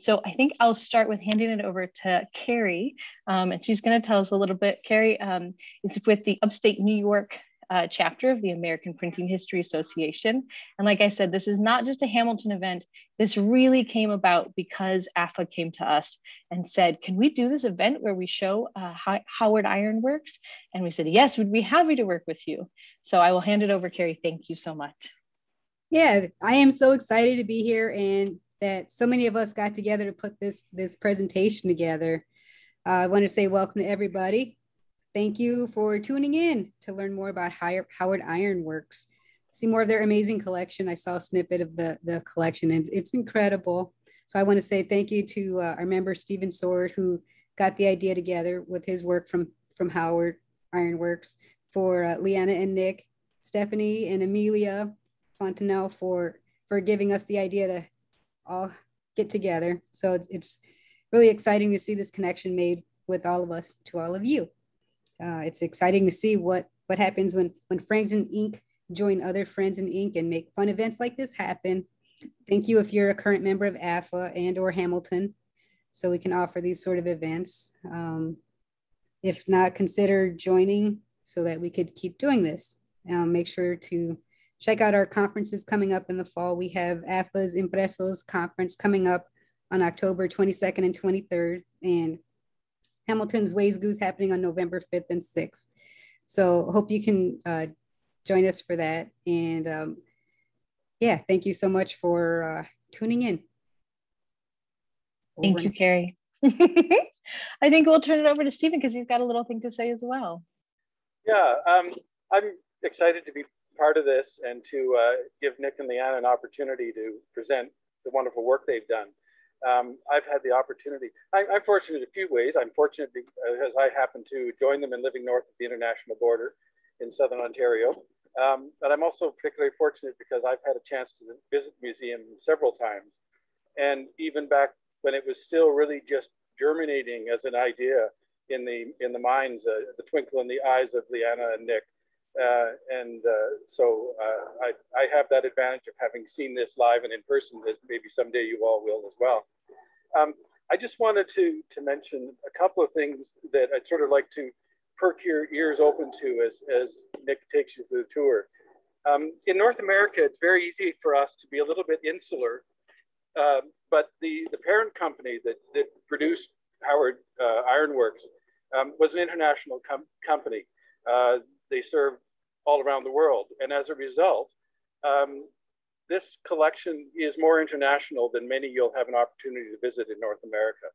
So I think I'll start with handing it over to Carrie, and she's going to tell us a little bit. Carrie is with the Upstate New York chapter of the American Printing History Association. And like I said, this is not just a Hamilton event. This really came about because AFA came to us and said, can we do this event where we show Howard Iron Works? And we said, yes, we'd be happy to work with you. So I will hand it over, Carrie. Thank you so much. Yeah, I am so excited to be here and that so many of us got together to put this presentation together. I want to say welcome to everybody. Thank you for tuning in to learn more about Howard Iron Works. See more of their amazing collection. I saw a snippet of the collection and it's incredible. So I want to say thank you to our member, Stephen Sword, who got the idea together with his work from Howard Iron Works, for Leanna and Nick, Stephanie and Amelia Fontenelle for giving us the idea to all get together. So it's really exciting to see this connection made with all of us to all of you. It's exciting to see what happens when Friends in Ink join other Friends in Ink and make fun events like this happen. Thank you if you're a current member of AFA and or Hamilton, so we can offer these sort of events. If not, consider joining so that we could keep doing this. Make sure to check out our conferences coming up in the fall. We have AFA's Impresos conference coming up on October 22nd and 23rd, and Hamilton's Wayzgoose happening on November 5th and 6th. So hope you can join us for that. And yeah, thank you so much for tuning in. Thank you, Carrie. I think we'll turn it over to Stephen because he's got a little thing to say as well. Yeah, I'm excited to be part of this and to give Nick and Leanna an opportunity to present the wonderful work they've done. I've had the opportunity. I'm fortunate in a few ways. I'm fortunate because I happen to join them in living north of the international border in southern Ontario. But I'm also particularly fortunate because I've had a chance to visit the museum several times. And even back when it was still really just germinating as an idea in the minds, the twinkle in the eyes of Leanna and Nick. So I have that advantage of having seen this live and in person, as maybe someday you all will as well. I just wanted to mention a couple of things that I'd sort of like to perk your ears open to as Nick takes you through the tour. In North America, it's very easy for us to be a little bit insular, but the parent company that produced Howard Iron Works was an international company. They serve all around the world. And as a result, this collection is more international than many you'll have an opportunity to visit in North America.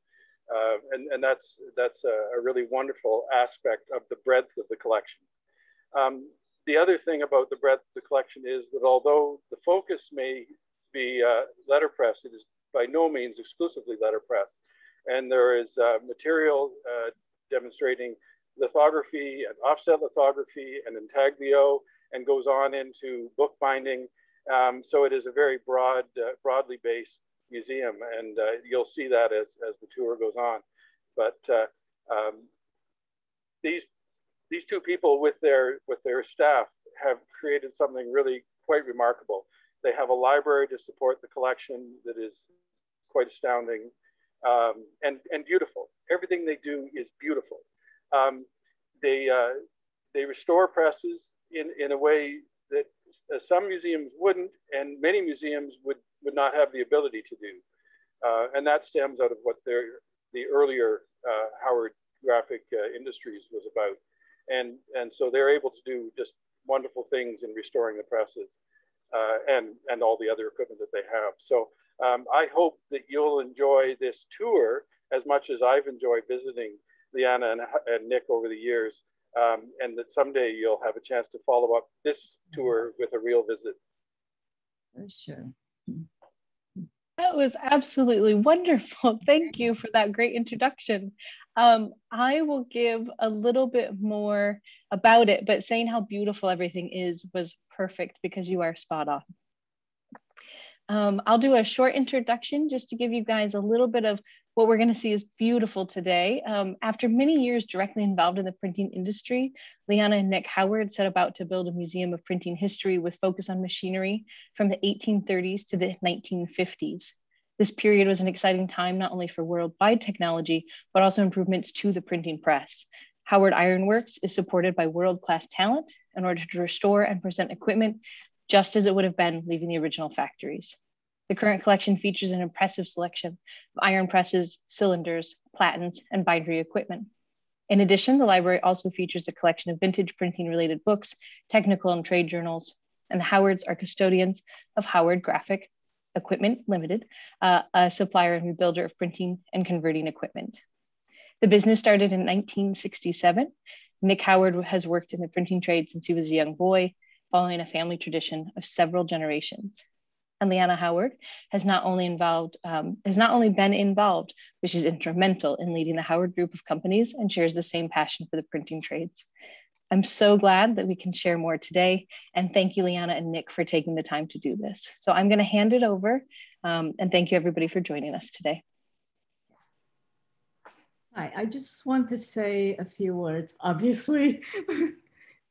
And that's a really wonderful aspect of the breadth of the collection. The other thing about the breadth of the collection is that although the focus may be letterpress, it is by no means exclusively letterpress. And there is material demonstrating lithography and offset lithography and intaglio, and goes on into bookbinding. So it is a very broadly based museum, and you'll see that as the tour goes on. But these two people with their staff have created something really quite remarkable. They have a library to support the collection that is quite astounding and beautiful. Everything they do is beautiful. They restore presses in a way that some museums wouldn't, and many museums would not have the ability to do. And that stems out of what the earlier Howard Graphic Industries was about. And so they're able to do just wonderful things in restoring the presses and all the other equipment that they have. So I hope that you'll enjoy this tour as much as I've enjoyed visiting Leanna and Nick over the years, and that someday you'll have a chance to follow up this tour with a real visit. For sure. That was absolutely wonderful. Thank you for that great introduction. I will give a little bit more about it, but saying how beautiful everything is was perfect because you are spot on. I'll do a short introduction just to give you guys a little bit of what we're going to see is beautiful today. After many years directly involved in the printing industry, Leanna and Nick Howard set about to build a museum of printing history with focus on machinery from the 1830s to the 1950s. This period was an exciting time, not only for worldwide technology, but also improvements to the printing press. Howard Iron Works is supported by world-class talent in order to restore and present equipment just as it would have been leaving the original factories. The current collection features an impressive selection of iron presses, cylinders, platens, and bindery equipment. In addition, the library also features a collection of vintage printing-related books, technical and trade journals, and the Howards are custodians of Howard Graphic Equipment Limited, a supplier and rebuilder of printing and converting equipment. The business started in 1967. Nick Howard has worked in the printing trade since he was a young boy, following a family tradition of several generations. And Leanna Howard has not only been involved, but she's instrumental in leading the Howard Group of companies and shares the same passion for the printing trades. I'm so glad that we can share more today, and thank you, Leanna and Nick, for taking the time to do this. So I'm going to hand it over, and thank you everybody for joining us today. Hi, I just want to say a few words, obviously,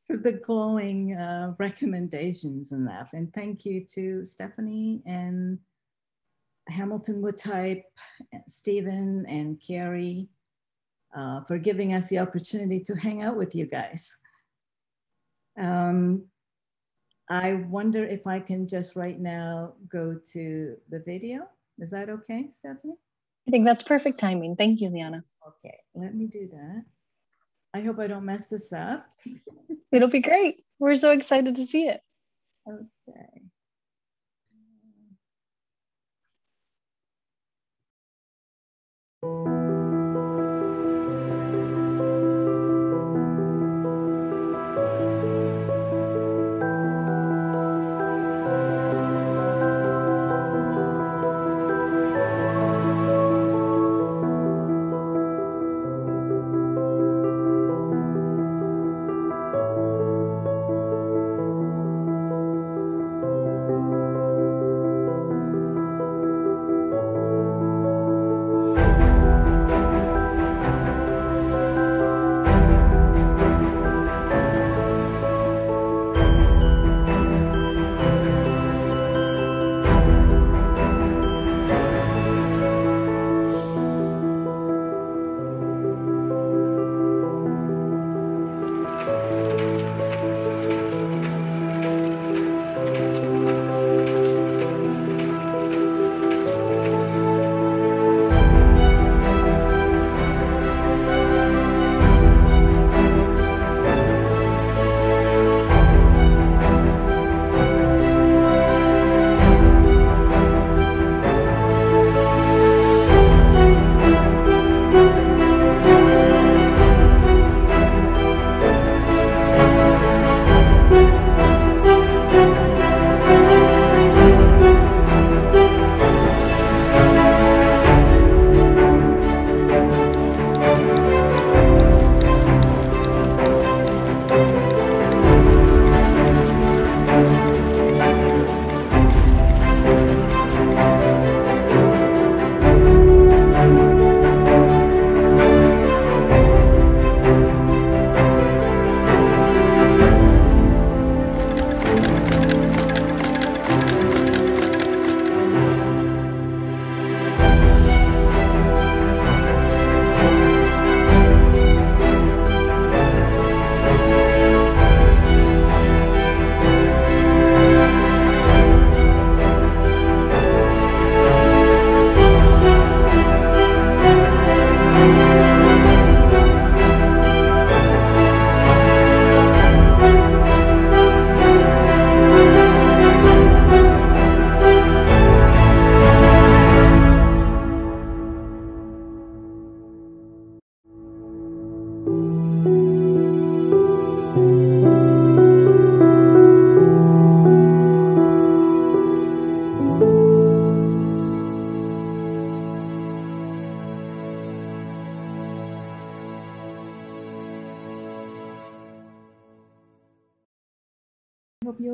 for the glowing recommendations and that. And thank you to Stephanie and Hamilton Woodtype, Stephen and Carrie for giving us the opportunity to hang out with you guys. I wonder if I can just right now go to the video. Is that okay, Stephanie? I think that's perfect timing. Thank you, Leanna. Okay, let me do that. I hope I don't mess this up. It'll be great. We're so excited to see it. Okay.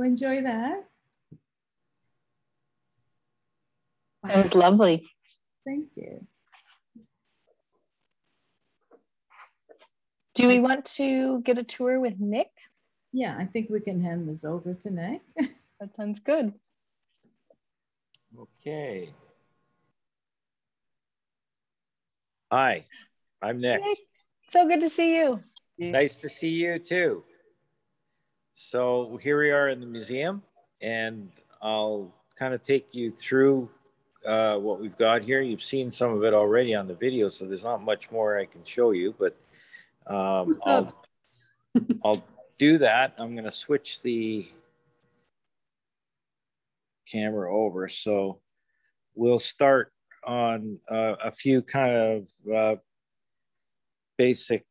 Enjoy that. That was lovely. Thank you. Do we want to get a tour with Nick? Yeah, I think we can hand this over to Nick. That sounds good. Okay. Hi, I'm Nick. Nick, so good to see you. Nice to see you too. So here we are in the museum, and I'll kind of take you through what we've got here. You've seen some of it already on the video, so there's not much more I can show you, but I'll do that. I'm going to switch the camera over, so we'll start on a few kind of basic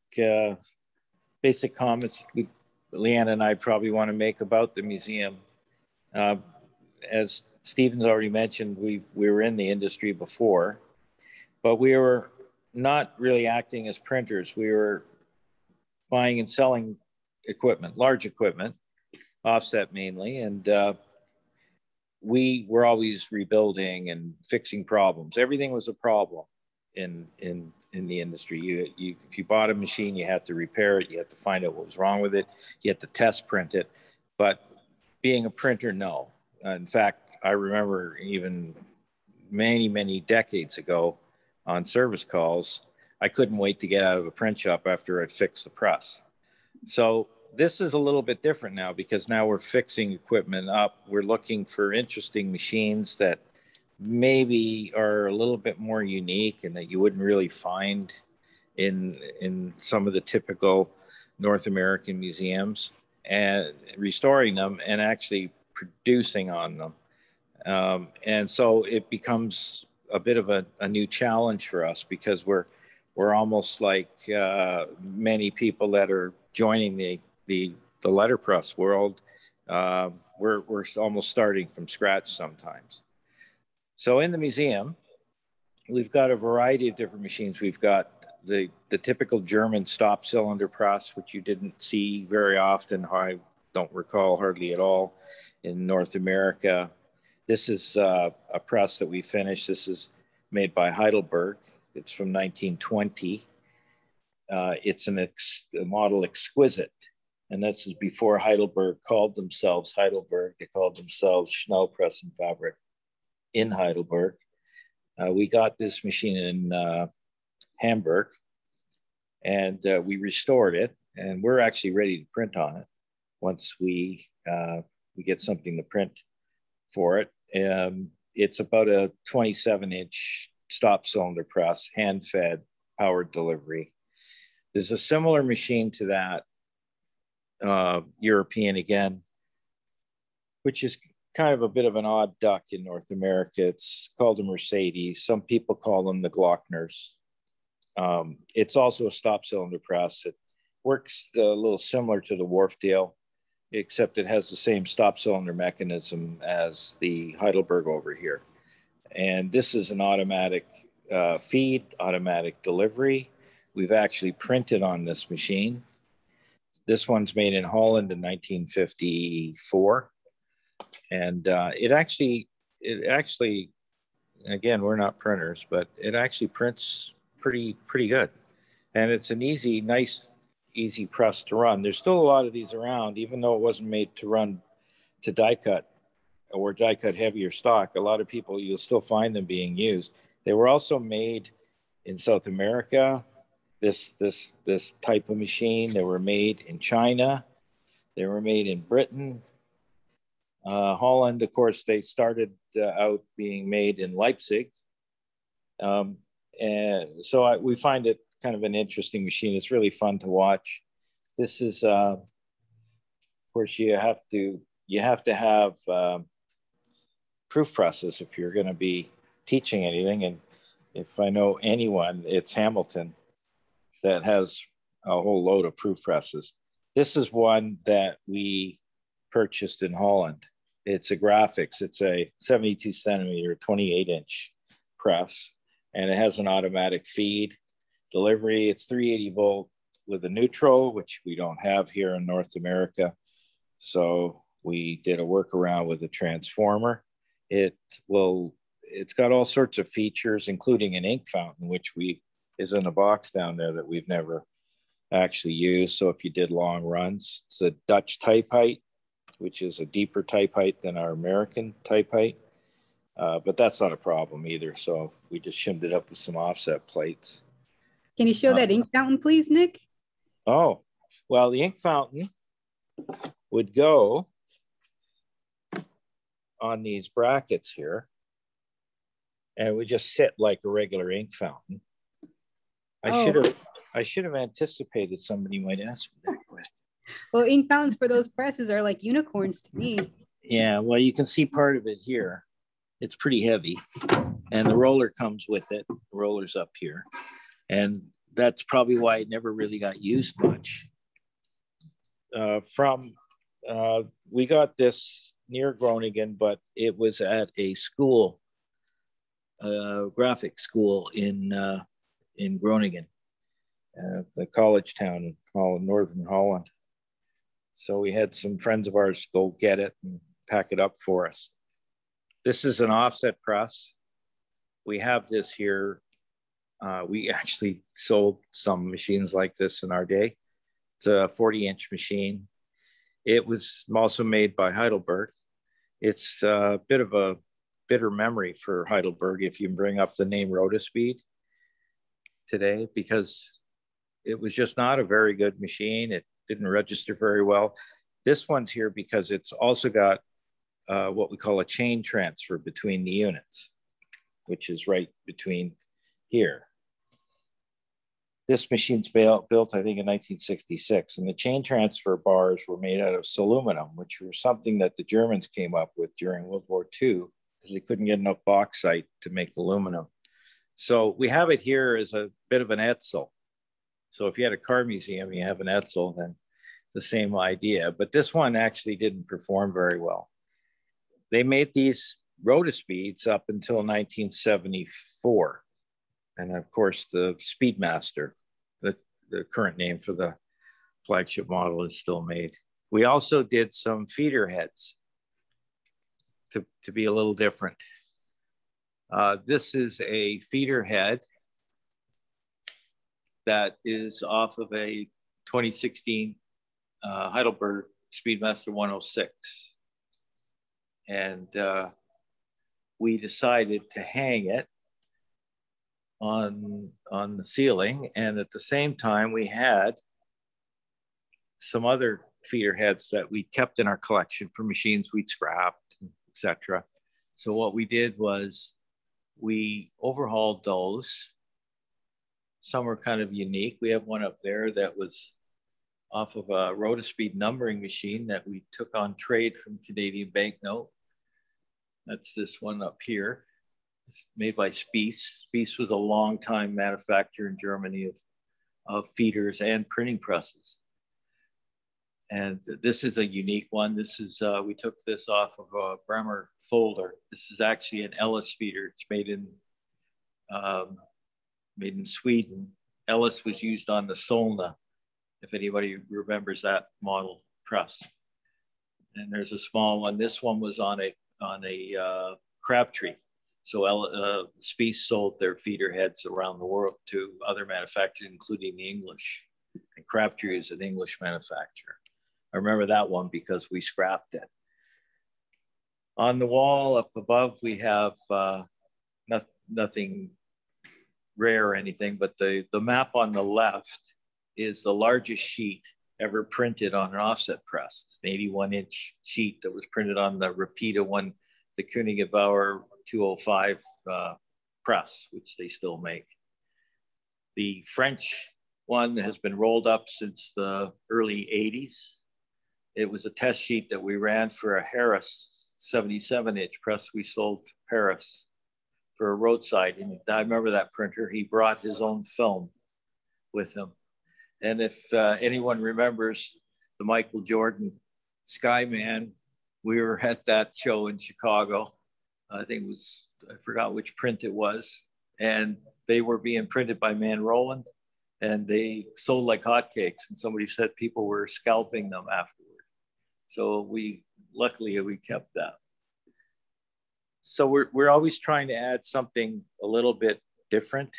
comments Leanna and I probably want to make about the museum. As Stephen's already mentioned, we were in the industry before, but we were not really acting as printers. We were buying and selling equipment, large equipment, offset mainly, and we were always rebuilding and fixing problems. Everything was a problem in the industry. You if you bought a machine, you had to repair it, you had to find out what was wrong with it, you had to test print it. But being a printer, no. In fact, I remember even many decades ago on service calls, I couldn't wait to get out of a print shop after I fixed the press. So this is a little bit different now, because now we're fixing equipment up. We're looking for interesting machines that maybe are a little bit more unique and that you wouldn't really find in some of the typical North American museums, and restoring them and actually producing on them. And so it becomes a bit of a new challenge for us, because we're almost like many people that are joining the letterpress world. We're almost starting from scratch sometimes. So in the museum, we've got a variety of different machines. We've got the typical German stop cylinder press, which you didn't see very often. I don't recall hardly at all in North America. This is a press that we finished. This is made by Heidelberg. It's from 1920. It's a model exquisite. And this is before Heidelberg called themselves Heidelberg. They called themselves Schnellpress and Fabric in Heidelberg. We got this machine in Hamburg, and we restored it. And we're actually ready to print on it once we get something to print for it. It's about a 27-inch stop cylinder press, hand-fed, powered delivery. There's a similar machine to that, European again, which is kind of a bit of an odd duck in North America. It's called a Mercedes. Some people call them the Glockners. It's also a stop cylinder press. It works a little similar to the Wharfdale, except it has the same stop cylinder mechanism as the Heidelberg over here. And this is an automatic feed, automatic delivery. We've actually printed on this machine. This one's made in Holland in 1954. And it actually, again, we're not printers, but it actually prints pretty good. And it's an easy, nice, easy press to run. There's still a lot of these around, even though it wasn't made to run to die cut or die cut heavier stock. A lot of people, you'll still find them being used. They were also made in South America, this type of machine. They were made in China. They were made in Britain. Holland, of course, they started out being made in Leipzig. And so we find it kind of an interesting machine. It's really fun to watch. This is, of course, you have to have proof presses if you're going to be teaching anything. And if I know anyone, it's Hamilton that has a whole load of proof presses. This is one that we purchased in Holland. It's a graphics. It's a 72 centimeter, 28-inch press, and it has an automatic feed delivery. It's 380 volt with a neutral, which we don't have here in North America. So we did a workaround with a transformer. It's got all sorts of features, including an ink fountain, which is in a box down there that we've never actually used. So if you did long runs, it's a Dutch type height, which is a deeper type height than our American type height. But that's not a problem either. So we just shimmed it up with some offset plates. Can you show that ink fountain, please, Nick? Oh, well, the ink fountain would go on these brackets here, and it would just sit like a regular ink fountain. I should have anticipated somebody might ask me that question. Well, ink fountains for those presses are like unicorns to me. Yeah, well, you can see part of it here. It's pretty heavy, and the roller comes with it. The roller's up here, and that's probably why it never really got used much. We got this near Groningen, but it was at a school, graphic school in Groningen, the college town in Holland, northern Holland. So we had some friends of ours go get it and pack it up for us. This is an offset press. We have this here. We actually sold some machines like this in our day. It's a 40-inch machine. It was also made by Heidelberg. It's a bit of a bitter memory for Heidelberg if you bring up the name Rotospeed today, because it was just not a very good machine. It didn't register very well. This one's here because it's also got what we call a chain transfer between the units, which is right between here. This machine's built, I think, in 1966, and the chain transfer bars were made out of aluminum, which were something that the Germans came up with during World War II because they couldn't get enough bauxite to make aluminum. So we have it here as a bit of an Edsel. So if you had a car museum, you have an Edsel, then the same idea. But this one actually didn't perform very well. They made these Rotospeeds up until 1974. And of course, the Speedmaster, the current name for the flagship model, is still made. We also did some feeder heads to be a little different. This is a feeder head that is off of a 2016 Heidelberg Speedmaster 106. And we decided to hang it on the ceiling. And at the same time, we had some other feeder heads that we kept in our collection for machines we'd scrapped, et cetera. So what we did was we overhauled those. Some are kind of unique. We have one up there that was off of a Rotospeed numbering machine that we took on trade from Canadian Banknote. That's this one up here. It's made by Spiess. Spiess was a long-time manufacturer in Germany of feeders and printing presses. And this is a unique one. This is, we took this off of a Bremer folder. This is actually an Ellis feeder. It's made in Sweden. Ellis was used on the Solna, if anybody remembers that model press. And there's a small one. This one was on a Crabtree. So Spiess sold their feeder heads around the world to other manufacturers, including the English. And Crabtree is an English manufacturer. I remember that one because we scrapped it. On the wall up above, we have nothing rare or anything, but the map on the left is the largest sheet ever printed on an offset press. It's an 81-inch sheet that was printed on the Rapida one, the Koenig Bauer 205 press, which they still make. The French one has been rolled up since the early 80s. It was a test sheet that we ran for a Harris 77-inch press we sold to Paris for a roadside. And I remember that printer, he brought his own film with him. And if anyone remembers the Michael Jordan Skyman, we were at that show in Chicago. I think it was, I forgot which print it was. And they were being printed by Man Roland, and they sold like hotcakes. And somebody said people were scalping them afterward. So luckily we kept that. So we're always trying to add something a little bit different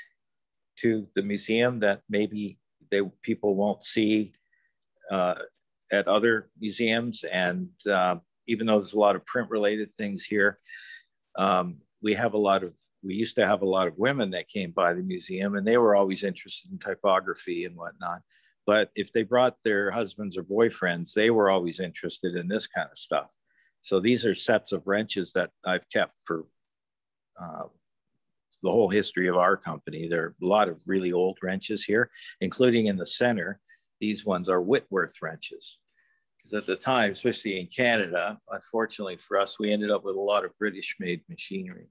to the museum that maybe people won't see at other museums. And even though there's a lot of print related things here, we have a lot of we used to have a lot of women that came by the museum, and they were always interested in typography and whatnot. But if they brought their husbands or boyfriends, they were always interested in this kind of stuff. So these are sets of wrenches that I've kept for the whole history of our company. There are a lot of really old wrenches here, including in the center. These ones are Whitworth wrenches. Because at the time, especially in Canada, unfortunately for us, we ended up with a lot of British-made machinery.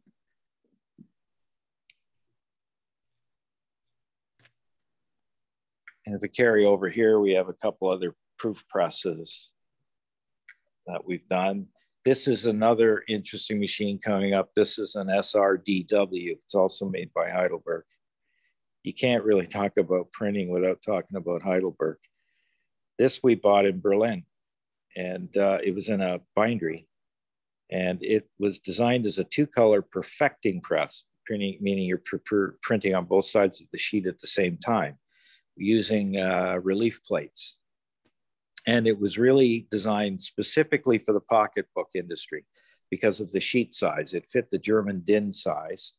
And if we carry over here, we have a couple other proof presses that we've done. This is another interesting machine coming up. This is an SRDW. It's also made by Heidelberg. You can't really talk about printing without talking about Heidelberg. This we bought in Berlin, and it was in a bindery, and it was designed as a two-color perfecting press, meaning you're printing on both sides of the sheet at the same time, using relief plates. And it was really designed specifically for the pocketbook industry because of the sheet size. It fit the German DIN size,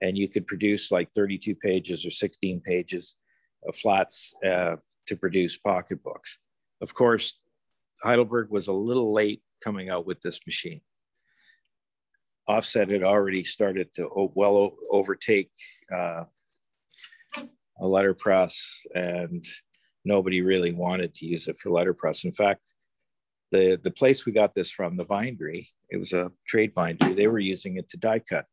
and you could produce like 32 pages or 16 pages of flats to produce pocketbooks. Of course, Heidelberg was a little late coming out with this machine. Offset had already started to well overtake a letterpress, and nobody really wanted to use it for letterpress. In fact, the place we got this from, the bindery, it was a trade bindery, they were using it to die cut,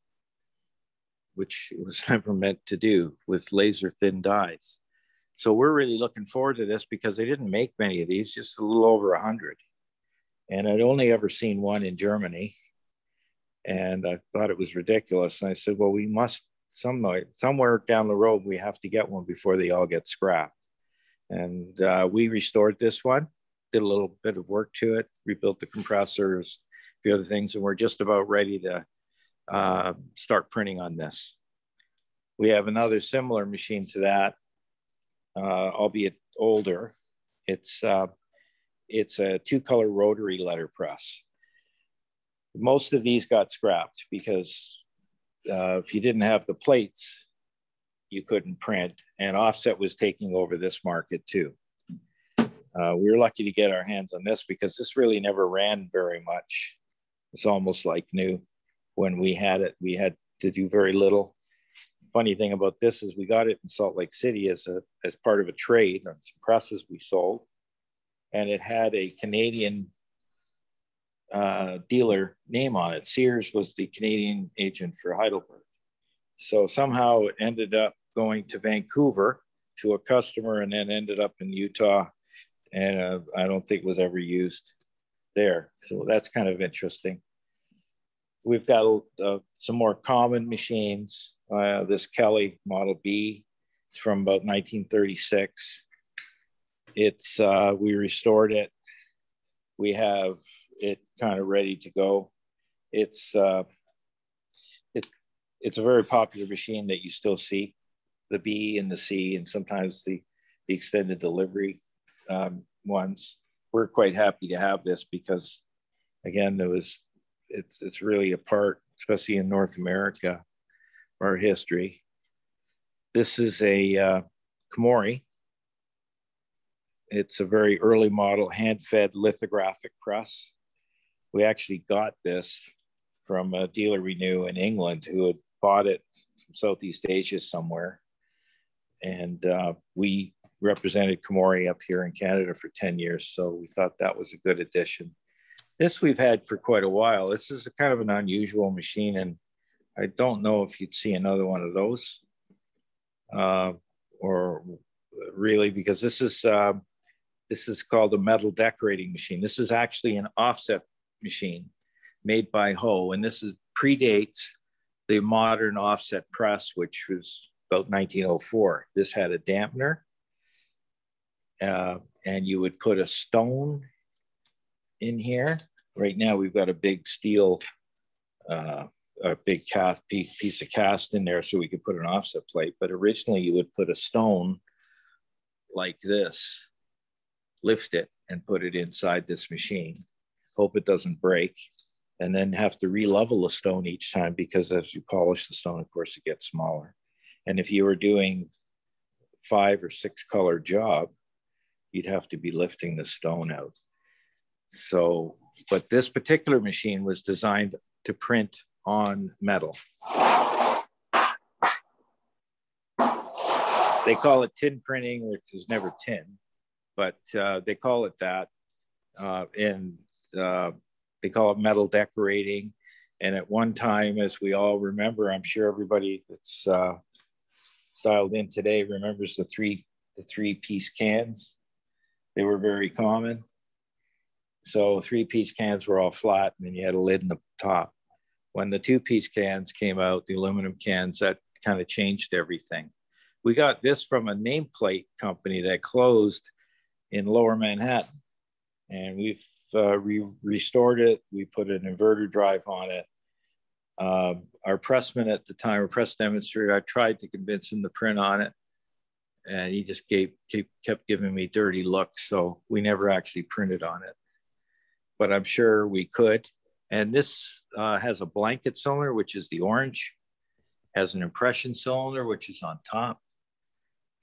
which it was never meant to do with laser thin dyes. So we're really looking forward to this because they didn't make many of these, just a little over 100. And I'd only ever seen one in Germany, and I thought it was ridiculous. And I said, well, we must, somewhere down the road, we have to get one before they all get scrapped. And we restored this one, did a little bit of work to it, rebuilt the compressors, a few other things, and we're just about ready to start printing on this. We have another similar machine to that, albeit older. It's a two-color rotary letterpress. Most of these got scrapped because if you didn't have the plates, you couldn't print, and Offset was taking over this market too. We were lucky to get our hands on this because this really never ran very much. It's almost like new. When we had it, we had to do very little. Funny thing about this is we got it in Salt Lake City as part of a trade on some presses we sold, and it had a Canadian dealer name on it. Sears was the Canadian agent for Heidelberg. So somehow it ended up going to Vancouver to a customer, and then ended up in Utah, and I don't think was ever used there. So that's kind of interesting. We've got some more common machines. This Kelly Model B, it's from about 1936. It's we restored it. We have it kind of ready to go. It's a very popular machine that you still see, the B and the C, and sometimes the extended delivery ones. We're quite happy to have this because, again, there was. It's really a part, especially in North America, our history. This is a Komori. It's a very early model, hand-fed lithographic press. We actually got this from a dealer we knew in England who had bought it from Southeast Asia somewhere. And we represented Komori up here in Canada for 10 years. So we thought that was a good addition. This we've had for quite a while. This is a kind of an unusual machine, and I don't know if you'd see another one of those, or really, because this is called a metal decorating machine. This is actually an Offset machine made by Ho, and this is predates the modern Offset press, which was about 1904. This had a dampener, and you would put a stone in here. Right now, we've got a big steel, a big piece of cast in there so we could put an offset plate. But originally, you would put a stone like this, lift it, and put it inside this machine. Hope it doesn't break. and then have to re-level the stone each time, because as you polish the stone, of course, it gets smaller. And if you were doing 5 or 6 color job, you'd have to be lifting the stone out. So, but this particular machine was designed to print on metal. They call it tin printing, which is never tin, but they call it that. They call it metal decorating. And at one time, as we all remember, I'm sure everybody that's dialed in today remembers the three-piece cans. They were very common. So three-piece cans were all flat, and then you had a lid in the top. When the two-piece cans came out, the aluminum cans, that kind of changed everything. We got this from a nameplate company that closed in Lower Manhattan. And we've restored it. We put an inverter drive on it. Our pressman at the time, our press demonstrator, I tried to convince him to print on it, and he just kept giving me dirty looks. So we never actually printed on it, but I'm sure we could. And this has a blanket cylinder, which is the orange, has an impression cylinder, which is on top.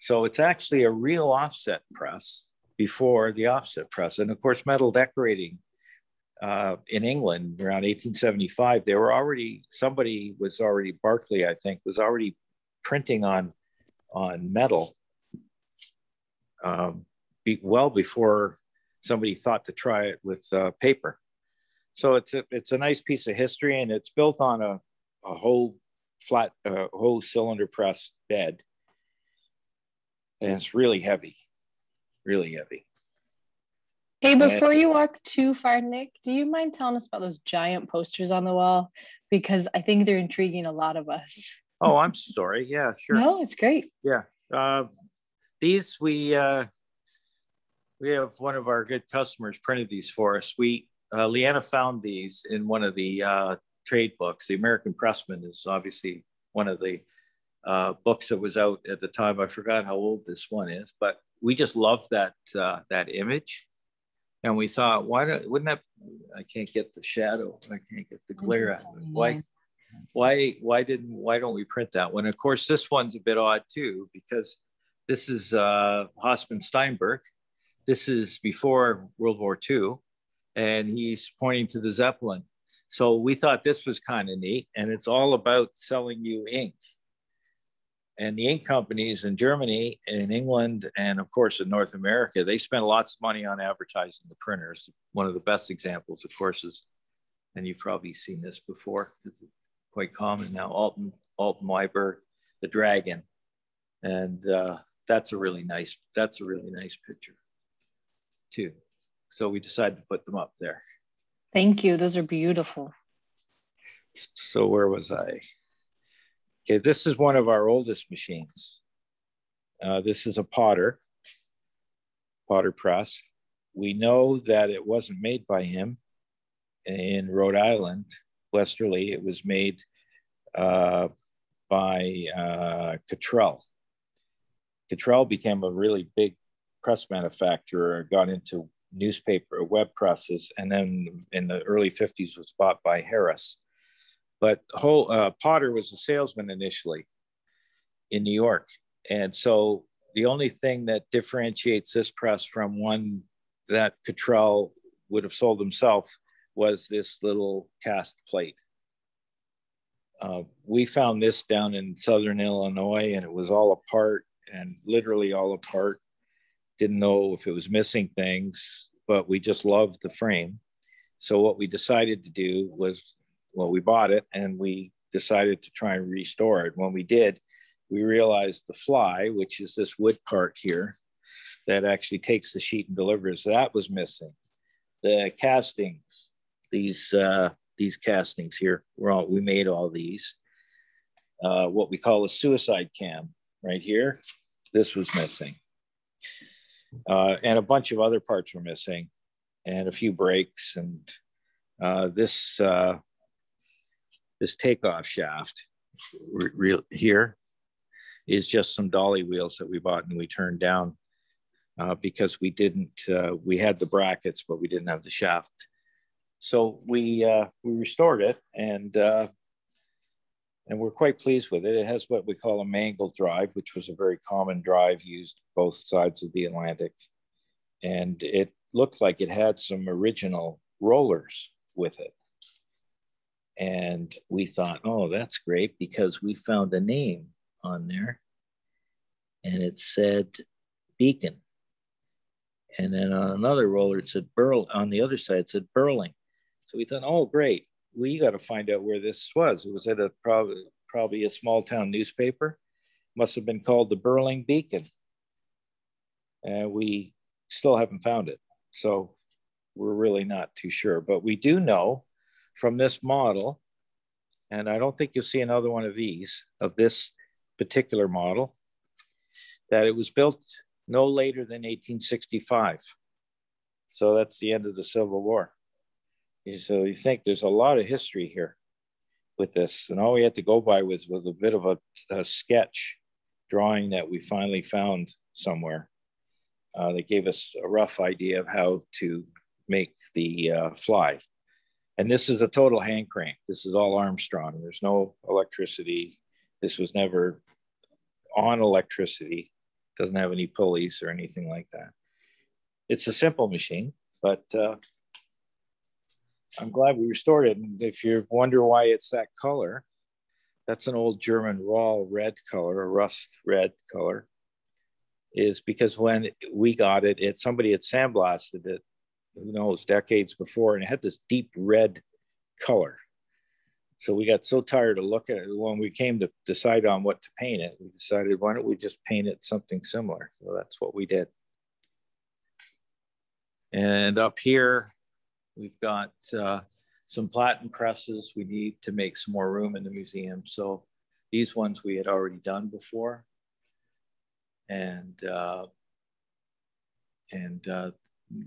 So it's actually a real offset press before the offset press. And of course, metal decorating in England around 1875, they were already, somebody was already, Barclay, I think, was already printing on metal well before somebody thought to try it with paper. So it's a nice piece of history, and it's built on a whole flat, whole cylinder press bed. And it's really heavy, really heavy. Hey, before you walk too far, Nick, do you mind telling us about those giant posters on the wall? Because I think they're intriguing a lot of us. Oh, I'm sorry. Yeah, sure. No, it's great. Yeah. These, we have one of our good customers printed these for us. Leanna found these in one of the trade books. The American Pressman is obviously one of the books that was out at the time. I forgot how old this one is, but we just loved that image. And we thought, I can't get the shadow. I can't get the glare out of it. Why don't we print that one? Of course, this one's a bit odd too, because this is Hossmann Steinberg. This is before World War II, and he's pointing to the Zeppelin. So we thought this was kind of neat, and it's all about selling you ink. And the ink companies in Germany, in England, and of course in North America, they spend lots of money on advertising the printers. One of the best examples, of course, is, and you've probably seen this before, it's quite common now, Alten Weiberg, the Dragon. And that's a really nice picture too. So we decided to put them up there. Thank you, those are beautiful. So where was I? Okay, this is one of our oldest machines. This is a Potter Press. We know that it wasn't made by him in Rhode Island, Westerly. It was made by Cottrell. Cottrell became a really big press manufacturer, got into newspaper web presses, and then in the early 50s was bought by Harris. But Potter was a salesman initially in New York. And so the only thing that differentiates this press from one that Cottrell would have sold himself was this little cast plate. We found this down in Southern Illinois, and it was all apart, and literally all apart. Didn't know if it was missing things, but we just loved the frame. So what we decided to do was, well, we bought it and we decided to try and restore it. When we did, we realized the fly, which is this wood part here that actually takes the sheet and delivers, that was missing. The castings, these castings here, we made all these. What we call a suicide cam right here, this was missing. And a bunch of other parts were missing, and a few breaks, and this takeoff shaft here is just some dolly wheels that we bought and we turned down because we had the brackets, but we didn't have the shaft So we restored it, and we're quite pleased with it. It has what we call a mangle drive, which was a very common drive used both sides of the Atlantic. And it looked like it had some original rollers with it. And we thought, oh, that's great, because we found a name on there and it said Beacon. And then on another roller, it said Burl, on the other side, it said Burling. So we thought, oh, great. We got to find out where this was. It was at a probably a small town newspaper. Must have been called the Burling Beacon. And we still haven't found it. So we're really not too sure. But we do know from this model, and I don't think you'll see another one of these, of this particular model, that it was built no later than 1865. So that's the end of the Civil War. So you think there's a lot of history here with this. And all we had to go by was a bit of a sketch drawing that we finally found somewhere that gave us a rough idea of how to make the fly. And this is a total hand crank. This is all Armstrong. There's no electricity. This was never on electricity. Doesn't have any pulleys or anything like that. It's a simple machine, but I'm glad we restored it. And if you wonder why it's that color, that's an old German Rahl red color, a rust red color, is because when we got it, somebody had sandblasted it, who knows, decades before, and it had this deep red color. So we got so tired of looking at it. When we came to decide on what to paint it, we decided, why don't we just paint it something similar? So that's what we did. And up here, we've got some platen presses. We need to make some more room in the museum. So these ones we had already done before. And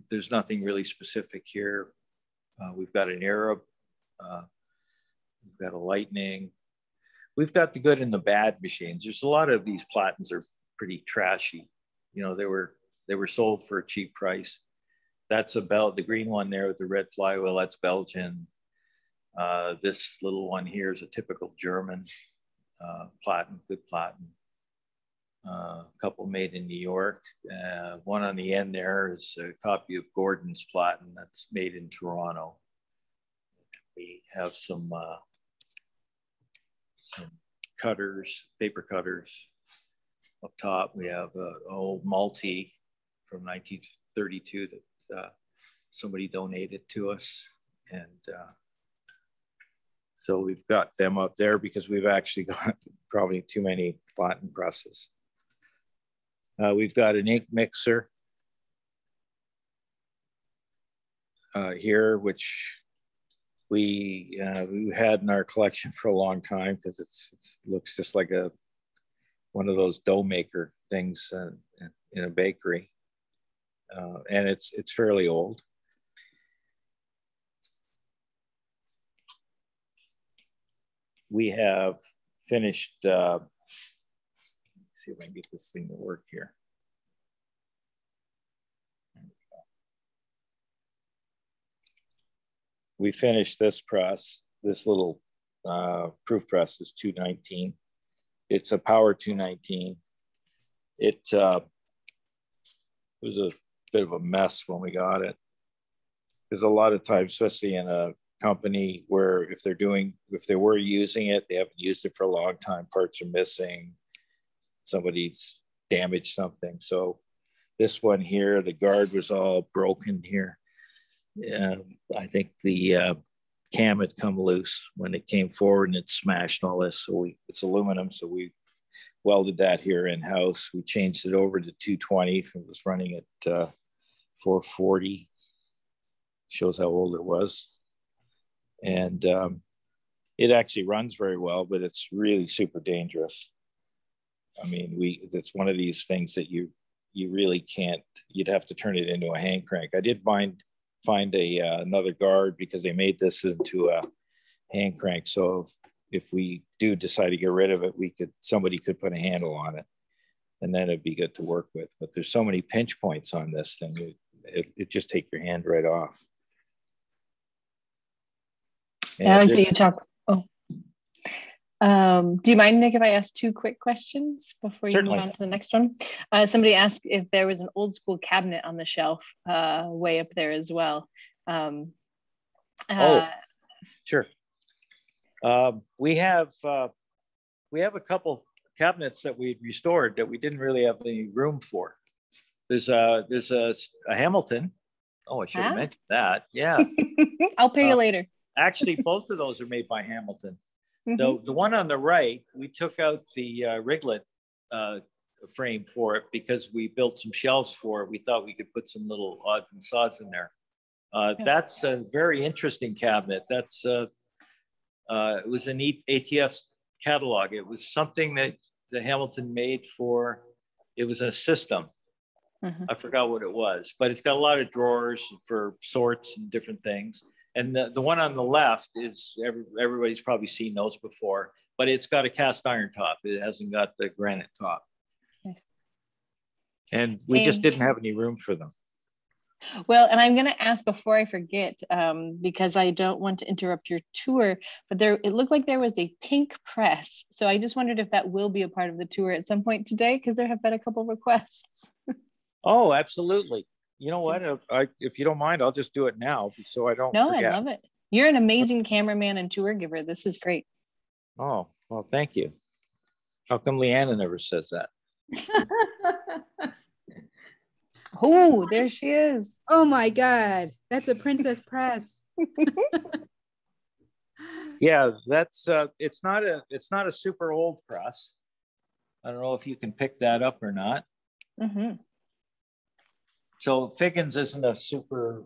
there's nothing really specific here. We've got an Arab. We've got a lightning. We've got the good and the bad machines. There's a lot of these platens are pretty trashy. You know, they were sold for a cheap price. That's about the green one there with the red flywheel. That's Belgian. This little one here is a typical German platen, good platen. A couple made in New York. One on the end there is a copy of Gordon's platen that's made in Toronto. We have some cutters, paper cutters. Up top, we have an old Maltese from 1932 that somebody donated to us. And so we've got them up there because we've actually got probably too many platen presses. We've got an ink mixer here, which we had in our collection for a long time because it looks just like one of those dough maker things in a bakery, and it's fairly old. We have finished. Let's see if I can get this thing to work here. We finished this press, this little proof press is 219. It's a power 219. It was a bit of a mess when we got it. There's a lot of times, especially in a company where if they were using it, they haven't used it for a long time, parts are missing, somebody's damaged something. So this one here, the guard was all broken here. I think the cam had come loose when it came forward and it smashed all this. So it's aluminum, so we welded that here in-house. We changed it over to 220. It was running at 440. Shows how old it was. And it actually runs very well, but it's really super dangerous. I mean, it's one of these things that you really can't, you'd have to turn it into a hand crank. I did find another guard because they made this into a hand crank. So if we do decide to get rid of it, somebody could put a handle on it and then it'd be good to work with. But there's so many pinch points on this thing, it just take your hand right off. Do you mind, Nick, if I ask two quick questions before you move on to the next one? Somebody asked if there was an old school cabinet on the shelf way up there as well. Sure. We have a couple cabinets that we restored that we didn't really have any room for. There's a Hamilton. Oh, I should have mentioned that. Yeah. I'll pay you later. Actually, both of those are made by Hamilton. Mm-hmm. The one on the right, we took out the riglet frame for it because we built some shelves for it. We thought we could put some little odds and sods in there. That's a very interesting cabinet. That's it was an ATF's catalog. It was something that the Hamilton made for, it was a system. Mm-hmm. I forgot what it was, but it's got a lot of drawers for sorts and different things. And the one on the left is, everybody's probably seen those before, but it's got a cast iron top. It hasn't got the granite top. Nice. And we just didn't have any room for them. Well, and I'm going to ask before I forget, because I don't want to interrupt your tour, but it looked like there was a pink press. So I just wondered if that will be a part of the tour at some point today, because there have been a couple requests. Oh, absolutely. You know what? If you don't mind, I'll just do it now so I don't forget. I love it. You're an amazing cameraman and tour giver. This is great. Oh, well, thank you. How come Leanna never says that? Oh, there she is. Oh, my God. That's a Princess Press. Yeah, that's it's not a super old press. I don't know if you can pick that up or not. Mm-hmm. So Figgins isn't a super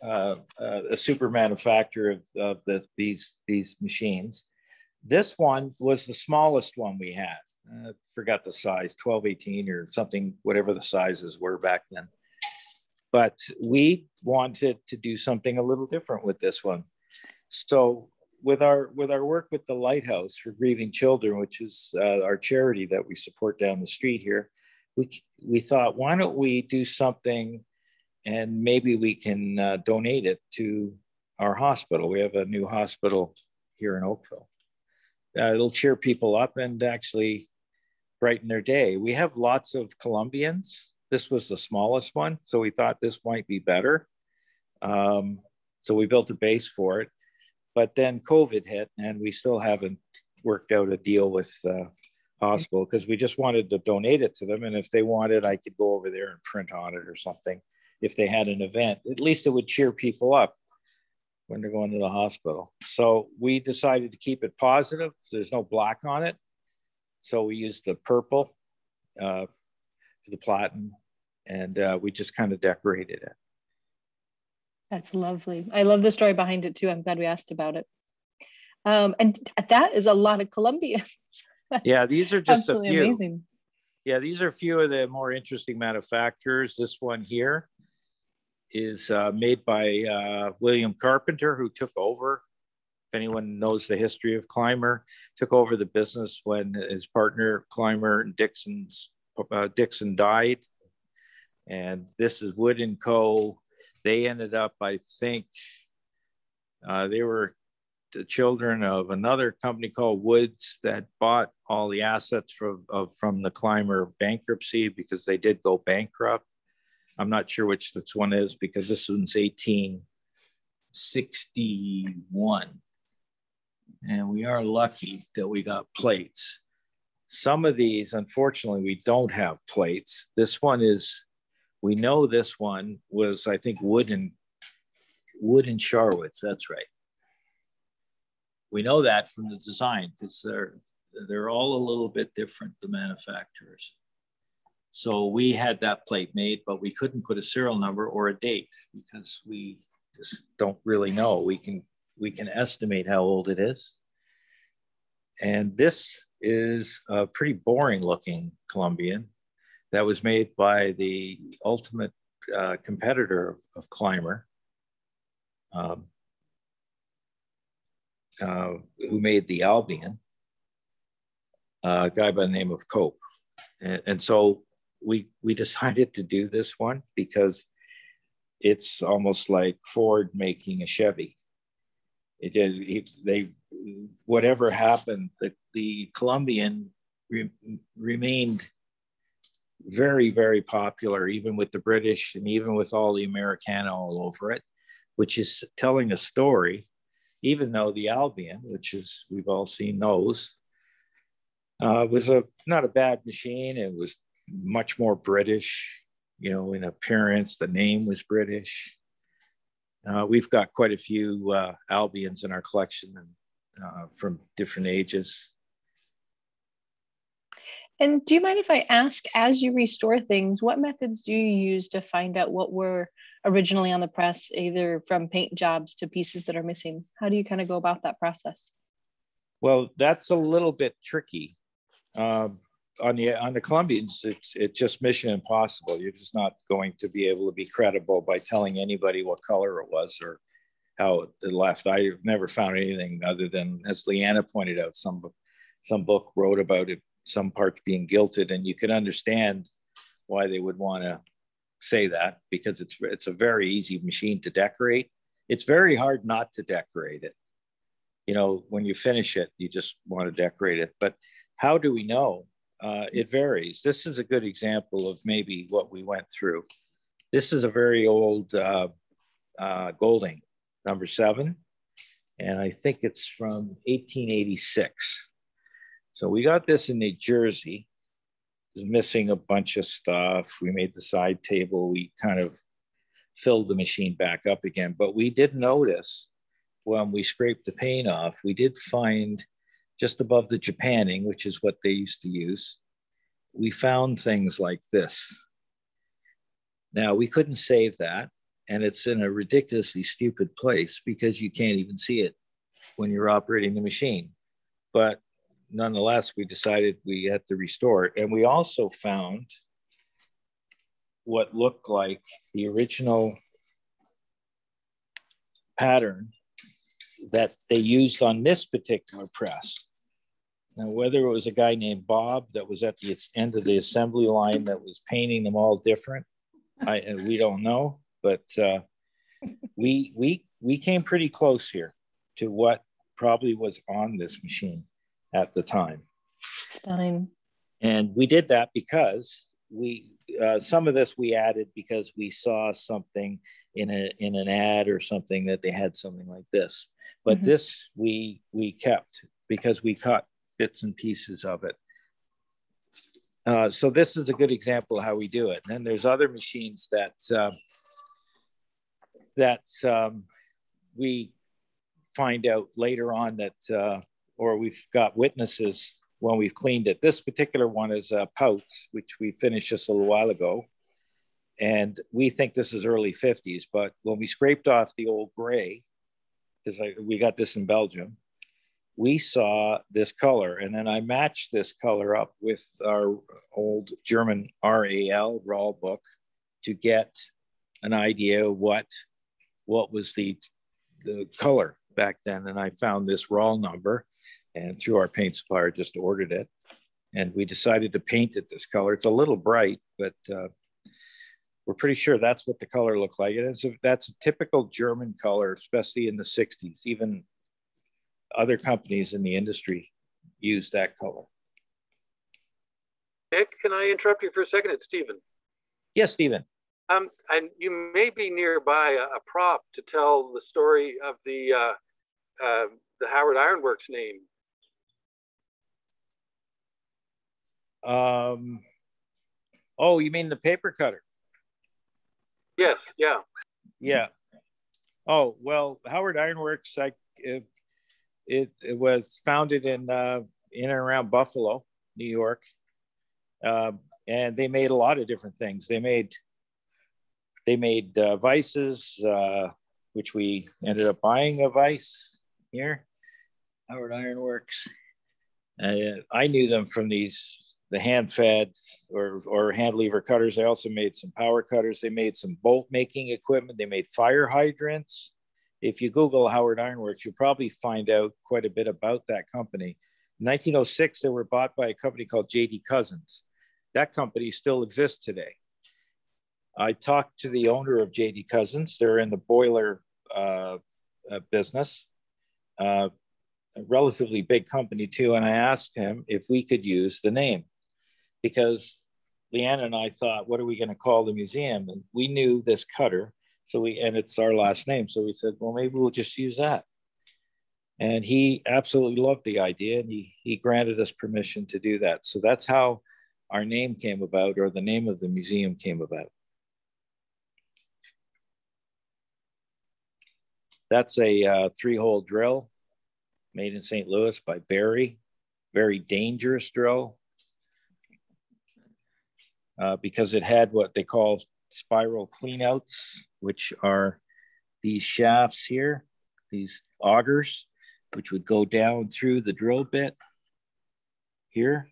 manufacturer of these machines. This one was the smallest one we had. I forgot the size, 1218 or something, whatever the sizes were back then. But we wanted to do something a little different with this one. So with our work with the Lighthouse for Grieving Children, which is our charity that we support down the street here, we thought, why don't we do something and maybe we can donate it to our hospital. We have a new hospital here in Oakville. It'll cheer people up and actually brighten their day. We have lots of Colombians. This was the smallest one, so we thought this might be better. So we built a base for it, but then COVID hit and we still haven't worked out a deal with hospital because we just wanted to donate it to them, and if they wanted, I could go over there and print on it or something. If they had an event, at least it would cheer people up when they're going to the hospital. So we decided to keep it positive. There's no black on it, so we used the purple for the platen, and we just kind of decorated it. That's lovely. I love the story behind it too. I'm glad we asked about it. And that is a lot of Colombians. Yeah, these are just a few. Amazing. Yeah, these are a few of the more interesting manufacturers. This one here is made by William Carpenter, who took over, if anyone knows the history of Clymer, took over the business when his partner Clymer and Dixon died. And this is Wood & Co. They ended up, I think, they were the children of another company called Woods that bought all the assets from the Clymer bankruptcy, because they did go bankrupt. I'm not sure which this one is, because this one's 1861. And we are lucky that we got plates. Some of these, unfortunately, we don't have plates. This one is, we know this one was, I think, Wood and Sharwitz, that's right. We know that from the design, because they're all a little bit different, the manufacturers. So we had that plate made, but we couldn't put a serial number or a date because we just don't really know. We can estimate how old it is. And this is a pretty boring looking Colombian that was made by the ultimate competitor of Clymer. Who made the Albion, a guy by the name of Cope. And so we decided to do this one because it's almost like Ford making a Chevy. Whatever happened, the Colombian remained very, very popular, even with the British and even with all the Americana all over it, which is telling a story, even though the Albion, which is, we've all seen those, was not a bad machine. It was much more British, you know, in appearance. The name was British. We've got quite a few Albions in our collection from different ages. And do you mind if I ask, as you restore things, what methods do you use to find out what were originally on the press, either from paint jobs to pieces that are missing? How do you kind of go about that process? Well, that's a little bit tricky. On the Colombians, it's just mission impossible. You're just not going to be able to be credible by telling anybody what color it was or how it left. I've never found anything other than, as Leanna pointed out, some book wrote about it, some parts being gilted, and you can understand why they would want to say that, because it's a very easy machine to decorate. It's very hard not to decorate it. You know, when you finish it, you just want to decorate it. But how do we know? It varies. This is a good example of maybe what we went through. This is a very old Golding, number 7, and I think it's from 1886. So we got this in New Jersey. It was missing a bunch of stuff. We made the side table. We kind of filled the machine back up again, but we did notice when we scraped the paint off, we did find just above the japanning, which is what they used to use, we found things like this. Now, we couldn't save that, and it's in a ridiculously stupid place because you can't even see it when you're operating the machine. But nonetheless, we decided we had to restore it. And we also found what looked like the original pattern that they used on this particular press. Now, whether it was a guy named Bob that was at the end of the assembly line that was painting them all different, we don't know, but we came pretty close here to what probably was on this machine at the time. Stunning. And we did that because we, some of this we added because we saw something in an ad or something that they had something like this. But this we kept because we caught bits and pieces of it. So this is a good example of how we do it. And then there's other machines that we find out later on that, or we've got witnesses when we've cleaned it. This particular one is Pouts, which we finished just a little while ago. And we think this is early 50s, but when we scraped off the old gray, because we got this in Belgium, we saw this color, and then I matched this color up with our old German RAL book to get an idea what was the color back then. And I found this RAL number, and through our paint supplier just ordered it, and we decided to paint it this color. It's a little bright, but we're pretty sure that's what the color looked like. And that's a typical German color, especially in the 60s. Even other companies in the industry use that color. Nick, can I interrupt you for a second? It's Stephen. Yes, Stephen. And you may be nearby a prop to tell the story of the Howard Iron Works name. Oh, you mean the paper cutter? Yes. Yeah. Yeah. Oh, well, Howard Iron Works, it was founded in and around Buffalo, New York. And they made a lot of different things. They made vices, which we ended up buying a vice here, Howard Iron Works. I knew them from the hand fed or hand lever cutters. They also made some power cutters. They made some bolt making equipment. They made fire hydrants. If you Google Howard Iron Works, you'll probably find out quite a bit about that company. In 1906, they were bought by a company called J.D. Cousins. That company still exists today. I talked to the owner of J.D. Cousins. They're in the boiler business. a relatively big company too, and I asked him if we could use the name, because Leanne and I thought, what are we going to call the museum? And we knew this cutter, so we, and it's our last name, so we said, well, maybe we'll just use that. And he absolutely loved the idea, and he granted us permission to do that. So that's how our name came about, or the name of the museum came about. That's a three-hole drill made in St. Louis by Barry. Very dangerous drill, because it had what they call spiral cleanouts, which are these shafts here, these augers, which would go down through the drill bit here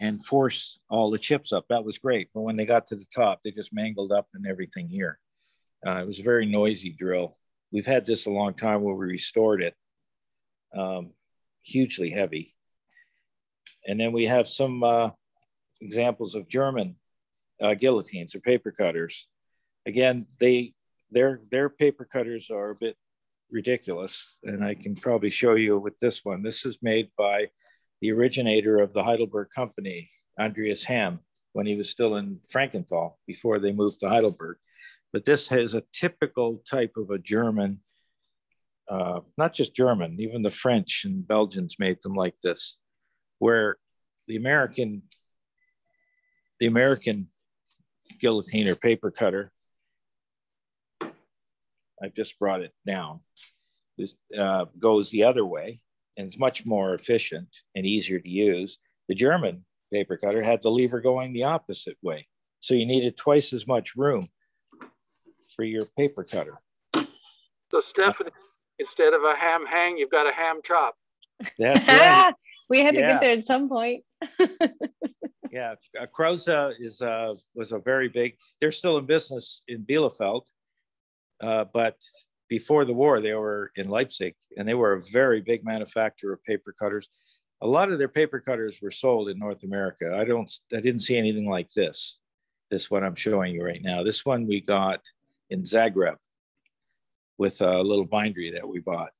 and force all the chips up. That was great, but when they got to the top, they just mangled up and everything here. It was a very noisy drill. We've had this a long time where we restored it, hugely heavy. And then we have some examples of German guillotines or paper cutters. Again, their paper cutters are a bit ridiculous, and I can probably show you with this one. This is made by the originator of the Heidelberg company, Andreas Ham, when he was still in Frankenthal before they moved to Heidelberg. But this has a typical type of a German, not just German, even the French and Belgians made them like this, where the American guillotine or paper cutter, I've just brought it down, this goes the other way, and it's much more efficient and easier to use. The German paper cutter had the lever going the opposite way, so you needed twice as much room for your paper cutter. So Stephanie, instead of a ham hang, you've got a ham chop. That's right. We had to get there at some point. Yeah, Krause was a very big, they're still in business in Bielefeld, but before the war, they were in Leipzig, and they were a very big manufacturer of paper cutters. A lot of their paper cutters were sold in North America. I didn't see anything like this. This one I'm showing you right now. This one we got in Zagreb with a little bindery that we bought.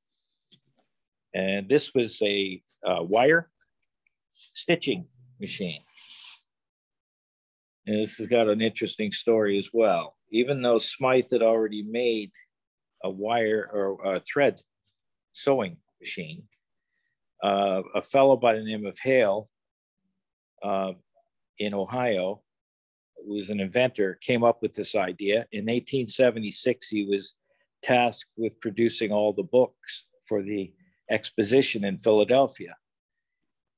And this was a wire stitching machine. And this has got an interesting story as well. Even though Smythe had already made a wire or a thread sewing machine, a fellow by the name of Hale in Ohio, who's an inventor, came up with this idea. In 1876, he was tasked with producing all the books for the exposition in Philadelphia.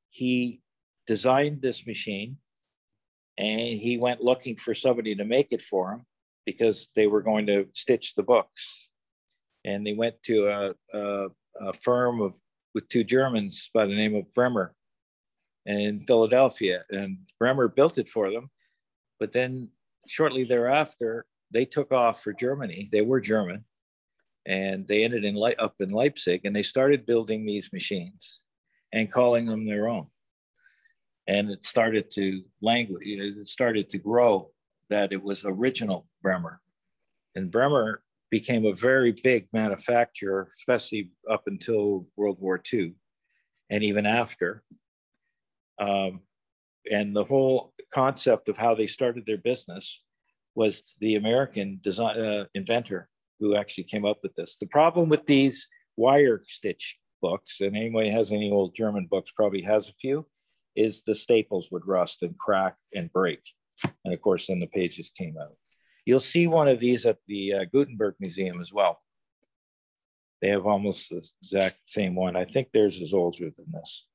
He designed this machine, and he went looking for somebody to make it for him, because they were going to stitch the books. And they went to a firm with two Germans by the name of Bremer in Philadelphia, and Bremer built it for them. But then shortly thereafter, they took off for Germany. They were German, and they ended up in Leipzig, and they started building these machines and calling them their own. And it started to grow, that it was original Bremer. And Bremer became a very big manufacturer, especially up until World War II, and even after. And the whole concept of how they started their business was the American design, inventor who actually came up with this. The problem with these wire stitch books, and anyone who has any old German books probably has a few, is the staples would rust and crack and break. And of course, then the pages came out. You'll see one of these at the Gutenberg Museum as well. They have almost the exact same one. I think theirs is older than this.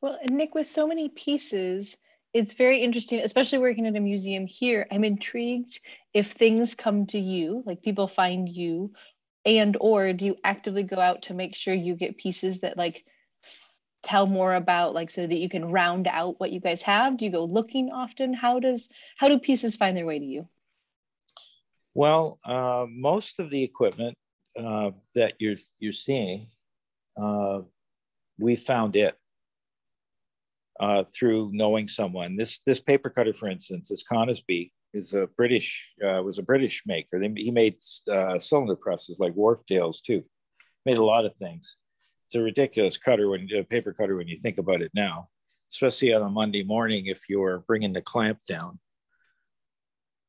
Well, and Nick, with so many pieces, it's very interesting, especially working at a museum here. I'm intrigued if things come to you, like people find you, and or do you actively go out to make sure you get pieces that like tell more about, like, so that you can round out what you guys have? Do you go looking often? How do pieces find their way to you? Well, most of the equipment that you're seeing, we found it. Through knowing someone. This paper cutter, for instance, is Conisbee, is a British, was a British maker. He made cylinder presses like Wharfdale's too. made a lot of things. It's a ridiculous cutter, when a paper cutter, when you think about it now, especially on a Monday morning if you're bringing the clamp down.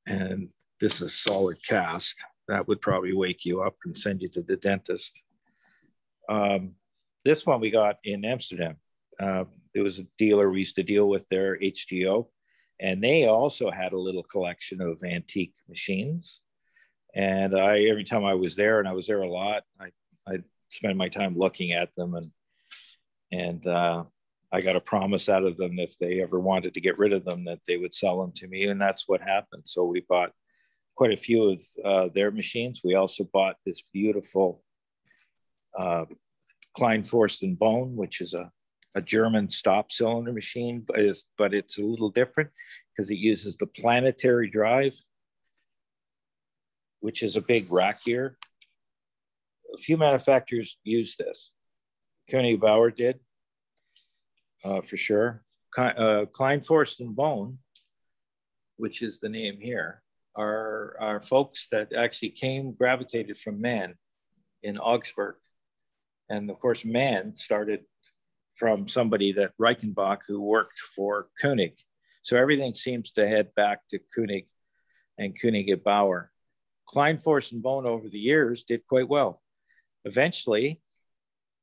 And this is solid cast. That would probably wake you up and send you to the dentist. This one we got in Amsterdam. It was a dealer we used to deal with there, HGO. And they also had a little collection of antique machines. And I, every time I was there, and I was there a lot, I'd spend my time looking at them. And I got a promise out of them that if they ever wanted to get rid of them, that they would sell them to me. And that's what happened. So we bought quite a few of their machines. We also bought this beautiful Kleinforst and Bone, which is a German stop cylinder machine, but it's a little different because it uses the planetary drive, which is a big rack gear. A few manufacturers use this. Koenig Bauer did, for sure. Kleinforst and Bone, which is the name here, are folks that actually gravitated from Man in Augsburg. And of course, Man started from somebody that Reichenbach, who worked for Koenig. So everything seems to head back to Koenig and Koenig Bauer. Kleinforst and Bone over the years did quite well. Eventually,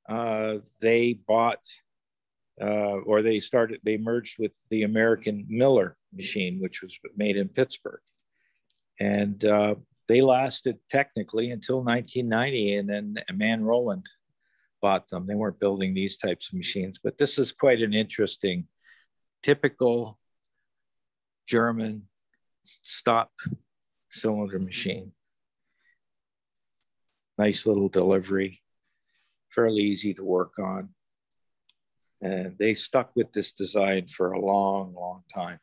they merged with the American Miller machine, which was made in Pittsburgh. And they lasted technically until 1990, and then Man Roland bought them. They weren't building these types of machines, but this is quite an interesting, typical German stop cylinder machine. Nice little delivery, fairly easy to work on. And they stuck with this design for a long, long time.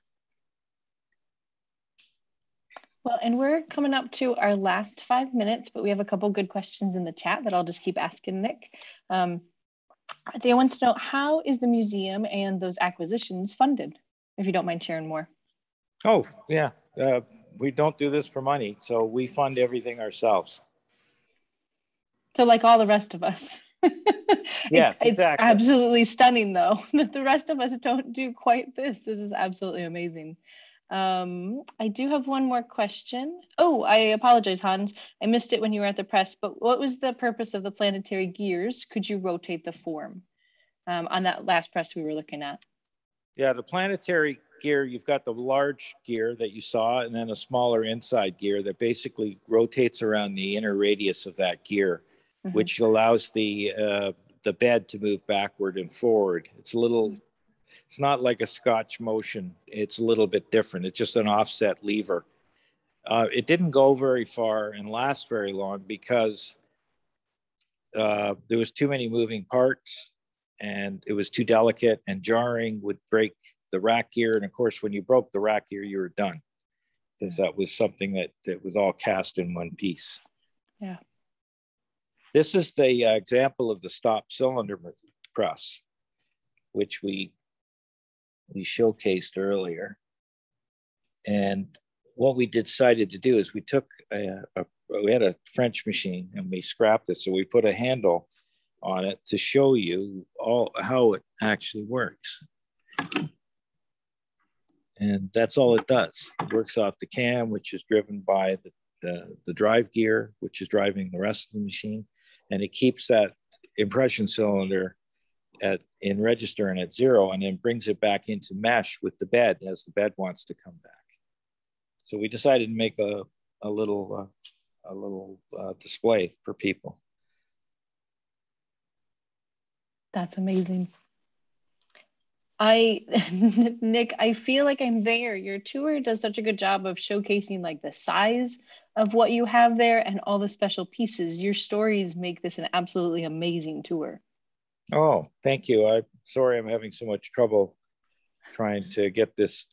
Well, and we're coming up to our last 5 minutes, but we have a couple good questions in the chat that I'll just keep asking Nick. They want to know, how is the museum and those acquisitions funded? If you don't mind sharing more. Oh, yeah. We don't do this for money, so we fund everything ourselves. So like all the rest of us. Yes, exactly. It's absolutely stunning, though, that the rest of us don't do quite this. This is absolutely amazing. I do have one more question. Oh, I apologize, Hans. I missed it when you were at the press, but what was the purpose of the planetary gears? Could you rotate the form on that last press we were looking at? Yeah, the planetary gear, you've got the large gear that you saw and then a smaller inside gear that basically rotates around the inner radius of that gear, mm-hmm. which allows the bed to move backward and forward. It's a little... Mm-hmm. It's not like a Scotch motion. It's a little bit different. It's just an offset lever. It didn't go very far and last very long because there was too many moving parts and it was too delicate, and jarring would break the rack gear. And of course, when you broke the rack gear, you were done, because that was something that was all cast in one piece. Yeah. This is the example of the stop cylinder press, which we showcased earlier. And what we decided to do is we took, we had a French machine and we scrapped it. So we put a handle on it to show you how it actually works. And that's all it does. It works off the cam, which is driven by the drive gear, which is driving the rest of the machine. And it keeps that impression cylinder in register and at zero, and then brings it back into mesh with the bed as the bed wants to come back. So we decided to make a little display for people. That's amazing. Nick, I feel like I'm there. Your tour does such a good job of showcasing like the size of what you have there and all the special pieces. Your stories make this an absolutely amazing tour. Oh, thank you. I'm sorry I'm having so much trouble trying to get this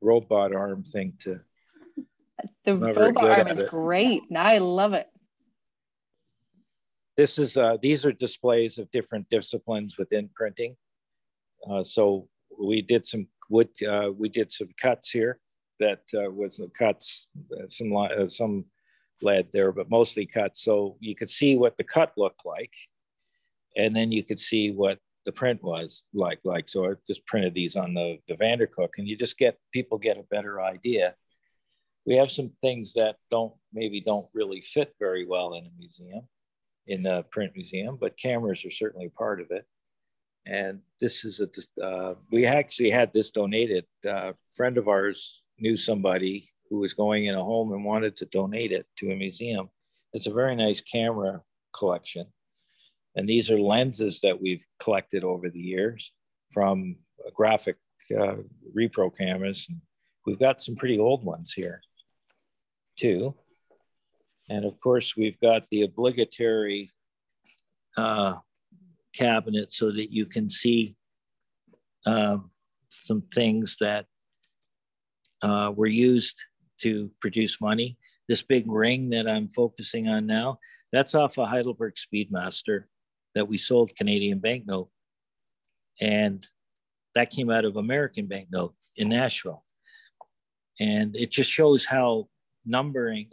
robot arm thing to... The robot arm is great. I love it. This is, these are displays of different disciplines within printing. So we did some cuts here that was some lead there, but mostly cut. So you could see what the cut looked like, and then you could see what the print was like. So I just printed these on the Vandercook, and you just get, people get a better idea. We have some things that maybe don't really fit very well in a museum, in the print museum, but cameras are certainly part of it. And this is a, we actually had this donated. A friend of ours knew somebody who was going in a home and wanted to donate it to a museum. It's a very nice camera collection. And these are lenses that we've collected over the years from graphic repro cameras. And we've got some pretty old ones here too. And of course, we've got the obligatory cabinet so that you can see some things that were used to produce money. This big ring that I'm focusing on now, that's off a Heidelberg Speedmaster that we sold Canadian Banknote. And that came out of American Banknote in Nashville. And it just shows how numbering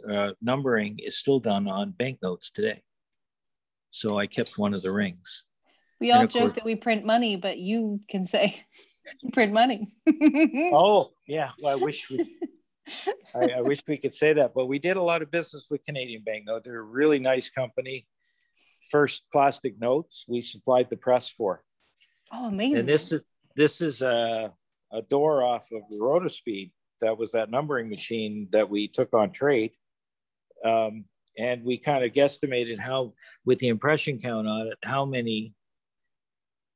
is still done on banknotes today. So I kept one of the rings. We all joke that we print money, but you can say you print money. Oh, yeah. Well, I wish we could say that, but we did a lot of business with Canadian Banknote. They're a really nice company. First plastic notes we supplied the press for. Oh, amazing. And this is a door off of the Rotospeed. That was that numbering machine that we took on trade. And we kind of guesstimated how, with the impression count on it, how many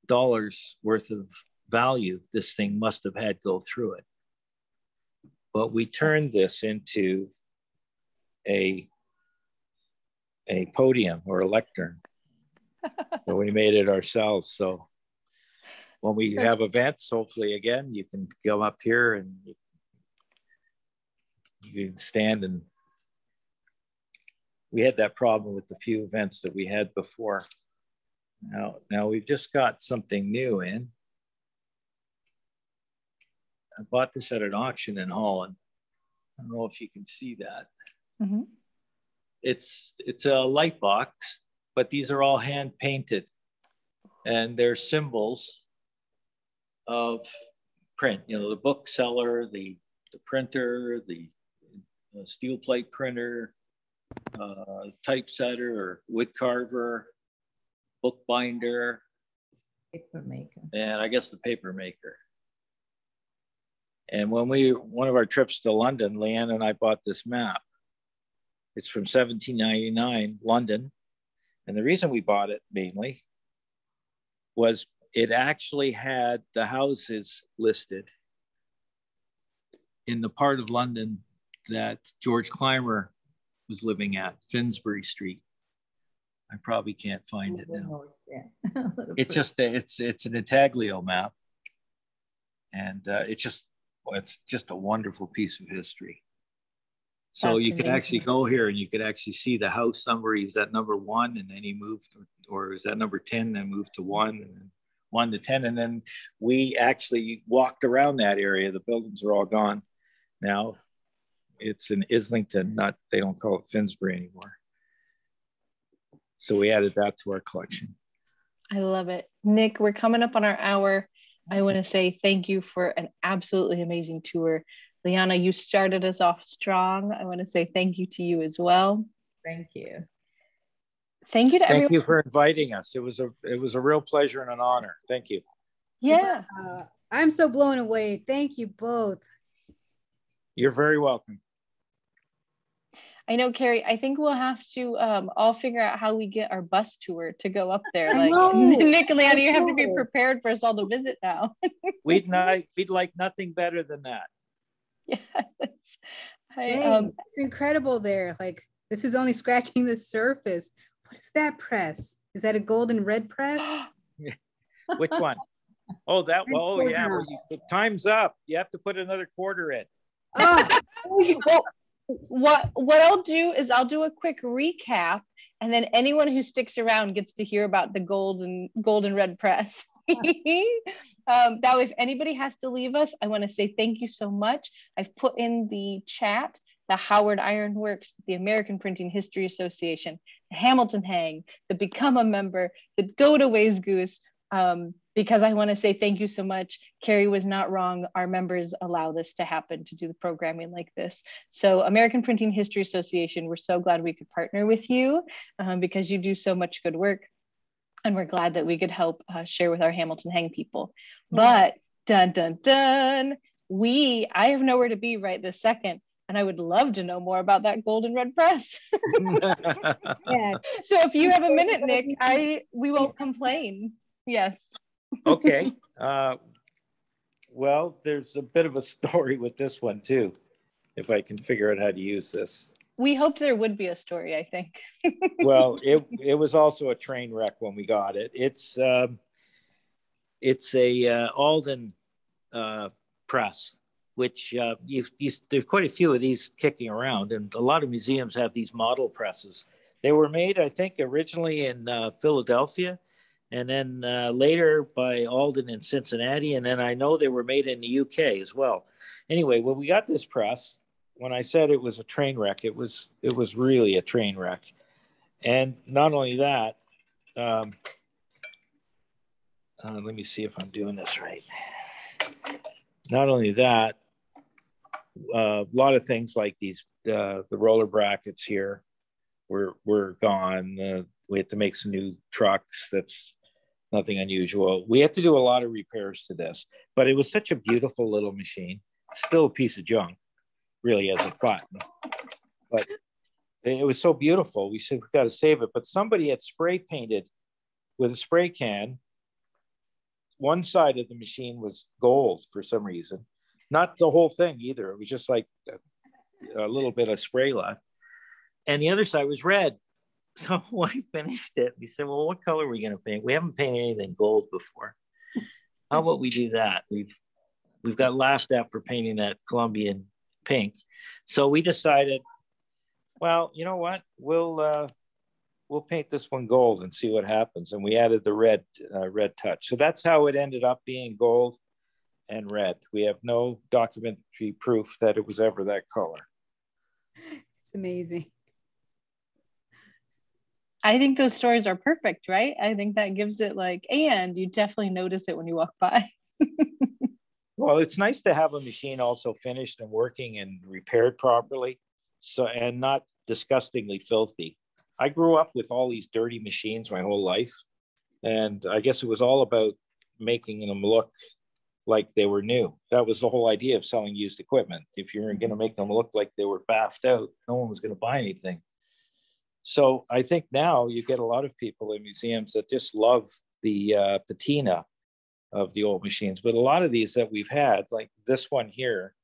dollars worth of value this thing must have had go through it. But we turned this into a podium or a lectern. So we made it ourselves. So when we have events, hopefully again, you can come up here and you can stand. And we had that problem with the few events that we had before. Now we've just got something new in. I bought this at an auction in Holland. I don't know if you can see that. Mm-hmm. It's a light box, but these are all hand painted, and they're symbols of print. You know, the bookseller, the printer, the steel plate printer, typesetter or wood carver, bookbinder, paper maker, and I guess the paper maker. And when one of our trips to London, Leanne and I bought this map. It's from 1799, London. And the reason we bought it mainly was it actually had the houses listed in the part of London that George Clymer was living at, Finsbury Street. I probably can't find it now. Yeah. It's just, it's an intaglio map. And it's just a wonderful piece of history. So that's, you can actually go here and you could actually see the house number. He was at number 1 and then he moved, or was at number 10 then moved to 1 and then 1 to 10. And then we actually walked around that area. The buildings are all gone now. It's in Islington, they don't call it Finsbury anymore. So we added that to our collection. I love it. Nick, we're coming up on our hour. I want to say thank you for an absolutely amazing tour. Liana, you started us off strong. I want to say thank you to you as well. Thank you. Thank you to everyone. Thank you for inviting us. It was a real pleasure and an honor. Thank you. Yeah. I'm so blown away. Thank you both. You're very welcome. I know, Carrie, I think we'll have to all figure out how we get our bus tour to go up there. Like, Nick and Leanna, you have to be prepared for us all to visit now. We'd like nothing better than that. Yes. It's incredible there. Like, this is only scratching the surface. What is that press? Is that a golden red press? Which one? Oh, that one. Oh, yeah. Well, time's up. You have to put another quarter in. Oh. What I'll do is I'll do a quick recap, and then anyone who sticks around gets to hear about the golden red press. Now, if anybody has to leave us, I want to say thank you so much. I've put in the chat the Howard Iron Works, the American Printing History Association, the Hamilton Hang, the Become a Member, the Go to Wayzgoose, because I want to say thank you so much. Carrie was not wrong. Our members allow this to happen, to do the programming like this. So American Printing History Association, we're so glad we could partner with you because you do so much good work. And we're glad that we could help share with our Hamilton Hang people. But dun, dun, dun, I have nowhere to be right this second. And I would love to know more about that Golden Red Press. Yeah. So if you have a minute, Nick, we won't complain. Yes. Okay. Well, there's a bit of a story with this one too, if I can figure out how to use this. We hoped there would be a story, I think. Well, it was also a train wreck when we got it. It's a Alden press, which there's quite a few of these kicking around, and a lot of museums have these model presses. They were made, I think, originally in Philadelphia, and then later by Alden in Cincinnati, and then I know they were made in the UK as well. Anyway, when we got this press, when I said it was a train wreck, it was really a train wreck. And not only that, let me see if I'm doing this right. Not only that, a lot of things like these, the roller brackets here were gone. We had to make some new trucks. That's nothing unusual. We had to do a lot of repairs to this, but it was such a beautiful little machine. Still a piece of junk, really, as a cotton, but it was so beautiful. We said, we've got to save it. But somebody had spray painted with a spray can. One side of the machine was gold for some reason, not the whole thing either. It was just like a little bit of spray left. And the other side was red. So I finished it. We said, well, what color are we going to paint? We haven't painted anything gold before. How about we do that? We've got laughed at for painting that Colombian pink. So we decided, well, you know what? We'll paint this one gold and see what happens. And we added the red touch. So that's how it ended up being gold and red. We have no documentary proof that it was ever that color. It's amazing. I think those stories are perfect, right? I think that gives it like, and you definitely notice it when you walk by. Well, it's nice to have a machine also finished and working and repaired properly, so, and not disgustingly filthy. I grew up with all these dirty machines my whole life, and I guess it was all about making them look like they were new. That was the whole idea of selling used equipment. If you're going to make them look like they were baffed out, no one was going to buy anything. So I think now you get a lot of people in museums that just love the patina of the old machines. But a lot of these that we've had, like this one here,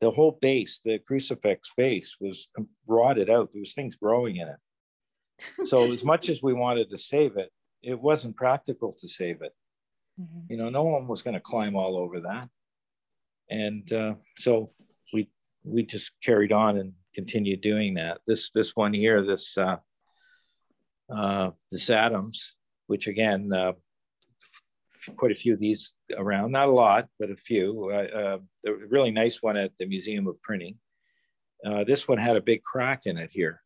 the whole base, the crucifix base, was rotted out. There was things growing in it. So as much as we wanted to save it, it wasn't practical to save it. Mm-hmm. You know, no one was going to climb all over that. And so we just carried on and continued doing that. This one here, this Adams, which again, quite a few of these around, not a lot, but a few. A really nice one at the Museum of Printing. This one had a big crack in it here.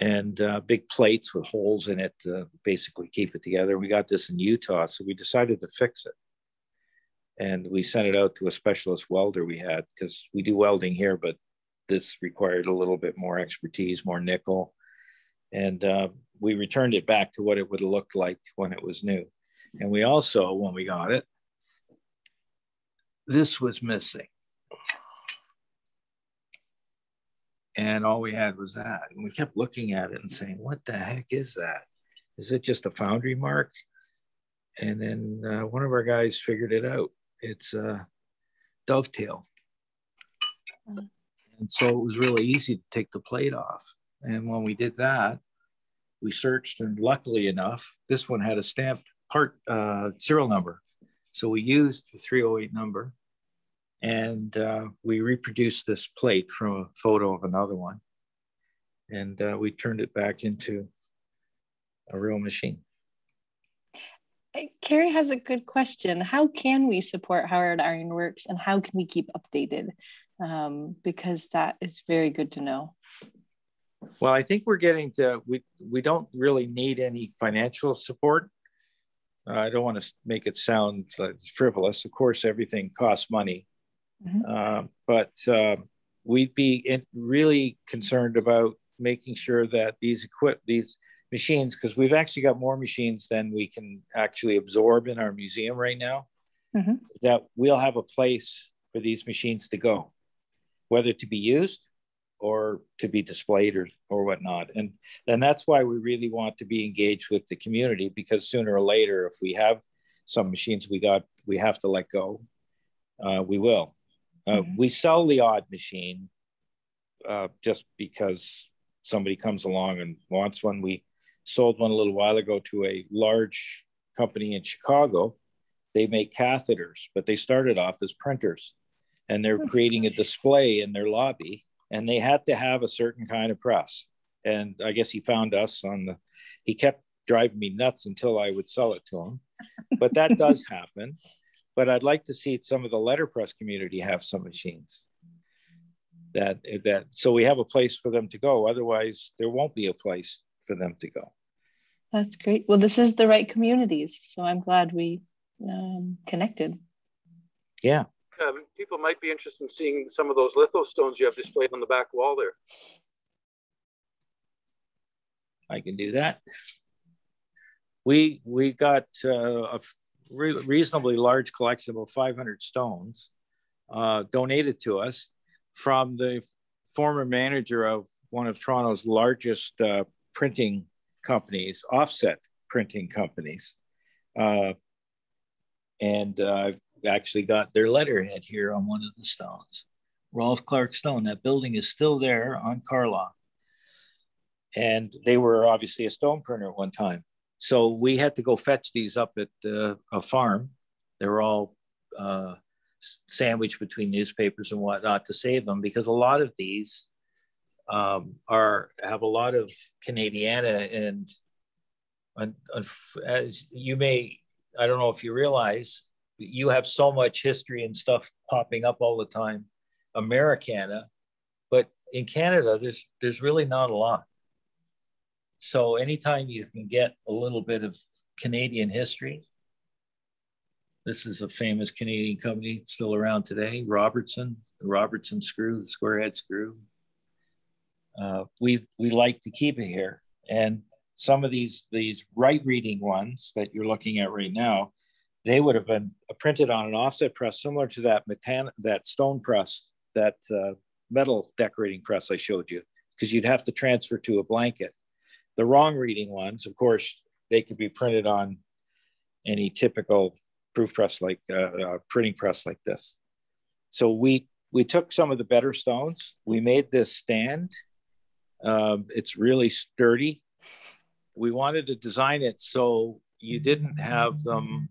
And big plates with holes in it to basically keep it together. We got this in Utah, so we decided to fix it. And we sent it out to a specialist welder we had, because we do welding here, but this required a little bit more expertise, more nickel. And we returned it back to what it would have looked like when it was new. And we also, when we got it, this was missing. And all we had was that. And we kept looking at it and saying, what the heck is that? Is it just a foundry mark? And then one of our guys figured it out. It's a dovetail. And so it was really easy to take the plate off. And when we did that, we searched, and luckily enough, this one had a stamped part serial number. So we used the 308 number. And we reproduced this plate from a photo of another one. And we turned it back into a real machine. Carrie has a good question. How can we support Howard Iron Works, and how can we keep updated? because that is very good to know. Well, I think we're getting to, we don't really need any financial support. I don't want to make it sound frivolous. Of course, everything costs money, but we'd be really concerned about making sure that these machines, because we've actually got more machines than we can actually absorb in our museum right now, that we'll have a place for these machines to go, whether to be used or to be displayed or whatnot. And that's why we really want to be engaged with the community, because sooner or later, if we have some machines we have to let go, we will. We sell the odd machine just because somebody comes along and wants one. We sold one a little while ago to a large company in Chicago. They make catheters, but they started off as printers, and they're creating a display in their lobby, and they had to have a certain kind of press. And I guess he found us he kept driving me nuts until I would sell it to him, but that does happen. But I'd like to see some of the letterpress community have some machines so we have a place for them to go. Otherwise, there won't be a place for them to go. That's great. Well, this is the right communities, so I'm glad we connected. Yeah. People might be interested in seeing some of those litho stones you have displayed on the back wall there. I can do that. We got a reasonably large collection of about 500 stones donated to us from the former manager of one of Toronto's largest printing companies, offset printing companies. And I've actually got their letterhead here on one of the stones. Rolf Clark Stone, that building is still there on Carlaw. And they were obviously a stone printer at one time. So we had to go fetch these up at a farm. They were all sandwiched between newspapers and whatnot to save them, because a lot of these have a lot of Canadiana, and as you may, I don't know if you realize, you have so much history and stuff popping up all the time, Americana, but in Canada, there's really not a lot. So anytime you can get a little bit of Canadian history, this is a famous Canadian company still around today, Robertson, the Robertson screw, the squarehead screw. We like to keep it here. And some of these right reading ones that you're looking at right now, they would have been printed on an offset press similar to that stone press, that metal decorating press I showed you, because you'd have to transfer to a blanket. The wrong reading ones, of course, they could be printed on any typical proof press, like printing press like this. So we took some of the better stones. We made this stand. It's really sturdy. We wanted to design it so you didn't have them,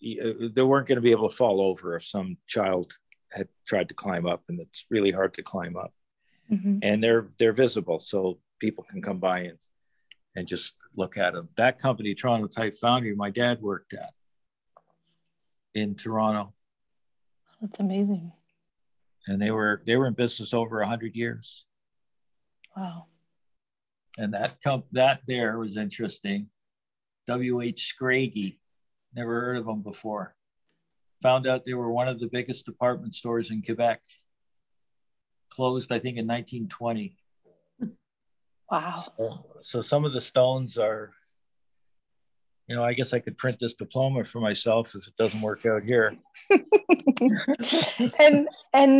they weren't going to be able to fall over if some child had tried to climb up, and it's really hard to climb up. And they're visible, so people can come by and just look at them. That company, Toronto Type Foundry, my dad worked at in Toronto. That's amazing. And they were in business over 100 years. Wow. And that there was interesting. W.H. Scraggy, never heard of them before. Found out they were one of the biggest department stores in Quebec. Closed, I think, in 1920. Wow. So some of the stones are, you know, I guess I could print this diploma for myself if it doesn't work out here. And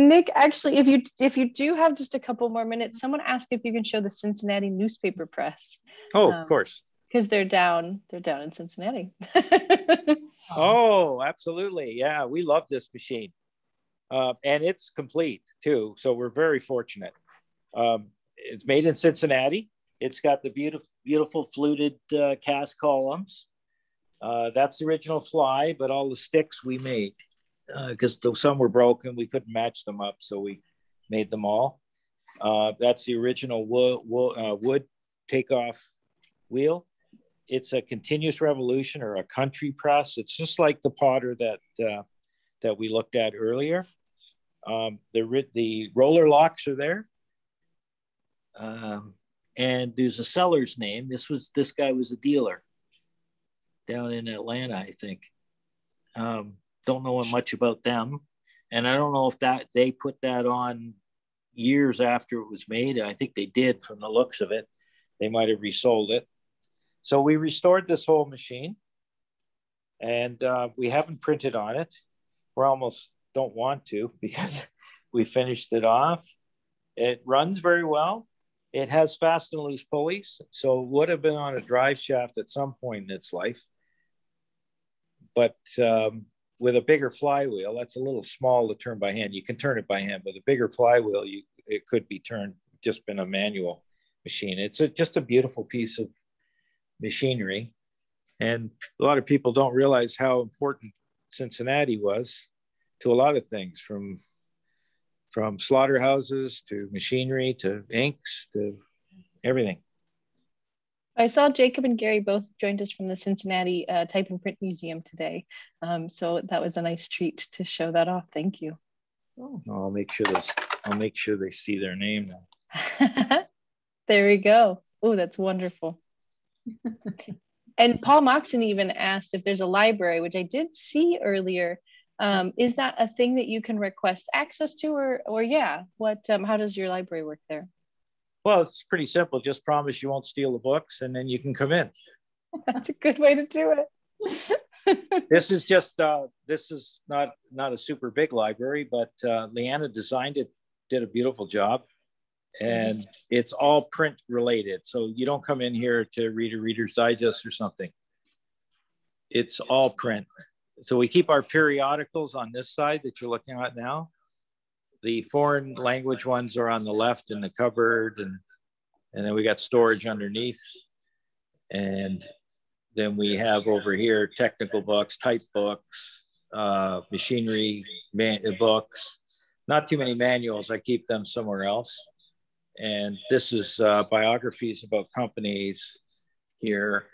Nick, actually, if you do have just a couple more minutes, someone asked if you can show the Cincinnati newspaper press. Oh, of course. Because they're down in Cincinnati. Oh, absolutely. Yeah, we love this machine. And it's complete too, so we're very fortunate. It's made in Cincinnati. It's got the beautiful fluted cast columns. That's the original fly, but all the sticks we made, because some were broken, we couldn't match them up, so we made them all. That's the original wood takeoff wheel. It's a continuous revolution, or a country press. It's just like the Potter that that we looked at earlier. The roller locks are there. And there's a seller's name. This guy was a dealer down in Atlanta, I think. Don't know much about them. And I don't know if they put that on years after it was made. I think they did from the looks of it. They might've resold it. So we restored this whole machine, and we haven't printed on it. We're almost don't want to because we finished it off. It runs very well. It has fast and loose pulleys, so it would have been on a drive shaft at some point in its life. But with a bigger flywheel, that's a little small to turn by hand. You can turn it by hand, but a bigger flywheel, it could be turned, just been a manual machine. It's just a beautiful piece of machinery. And a lot of people don't realize how important Cincinnati was to a lot of things, from slaughterhouses to machinery to inks to everything. I saw Jacob and Gary both joined us from the Cincinnati Type and Print Museum today. So that was a nice treat to show that off. Thank you. Oh, I'll make sure they see their name now. There we go. Oh, that's wonderful. And Paul Moxon even asked if there's a library, which I did see earlier. Is that a thing that you can request access to, or yeah, how does your library work there? Well, it's pretty simple. Just promise you won't steal the books, and then you can come in. That's a good way to do it. This is just, this is not a super big library, but Leanna designed it, did a beautiful job, and it's all print related. So you don't come in here to read a Reader's Digest or something. It's all print. So we keep our periodicals on this side that you're looking at now. The foreign language ones are on the left in the cupboard, and then we got storage underneath. And then we have over here technical books, type books, machinery books, not too many manuals. I keep them somewhere else. And this is biographies about companies here.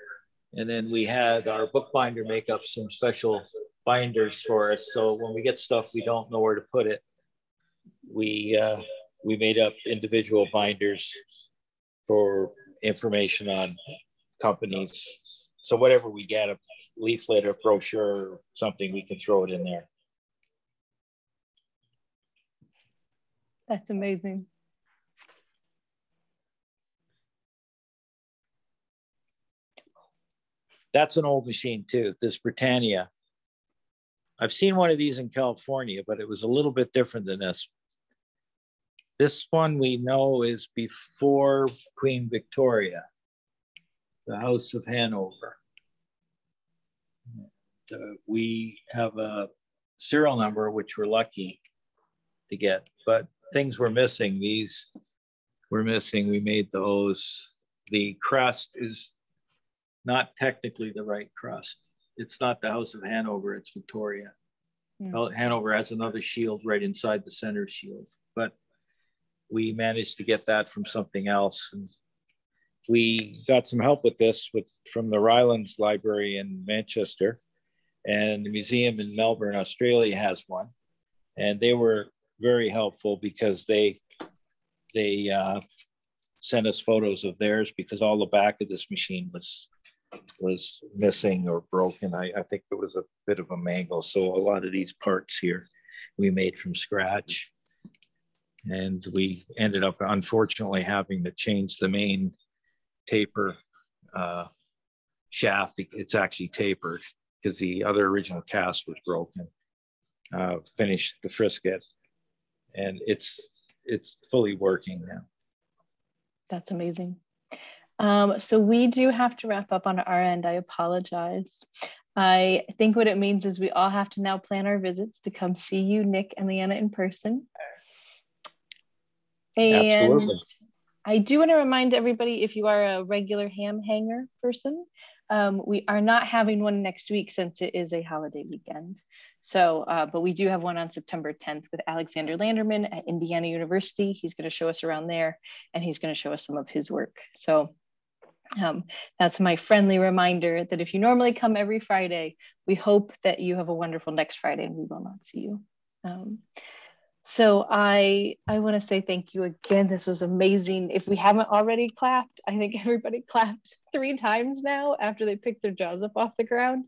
And then we had our bookbinder make up some special binders for us. So when we get stuff we don't know where to put it, we made up individual binders for information on companies. So whatever we get, a leaflet or brochure or something, we can throw it in there. That's amazing. That's an old machine too, this Britannia. I've seen one of these in California, but it was a little bit different than this. This one we know is before Queen Victoria, the House of Hanover. And, we have a serial number, which we're lucky to get, but things were missing. These were missing, we made those. The crest is not technically the right crest. It's not the House of Hanover, it's Victoria. Mm. Well, Hanover has another shield right inside the center shield, but we managed to get that from something else. And we got some help with this from the Rylands Library in Manchester, and the museum in Melbourne, Australia has one. And they were very helpful because they sent us photos of theirs, because all the back of this machine was missing or broken. I think there was a bit of a mangle. So a lot of these parts here we made from scratch. And we ended up unfortunately having to change the main taper shaft. It's actually tapered because the other original cast was broken. Finished the frisket, and it's fully working now. That's amazing. So we do have to wrap up on our end. I apologize. I think what it means is we all have to now plan our visits to come see you, Nick and Leanna, in person. And absolutely. I do want to remind everybody, if you are a regular ham hanger person, we are not having one next week since it is a holiday weekend. So, but we do have one on September 10th with Alexander Landerman at Indiana University. He's going to show us around there, and he's going to show us some of his work. So That's my friendly reminder that if you normally come every Friday, we hope that you have a wonderful next Friday and we will not see you. So I want to say thank you again. This was amazing. If we haven't already clapped, I think everybody clapped 3 times now after they picked their jaws up off the ground.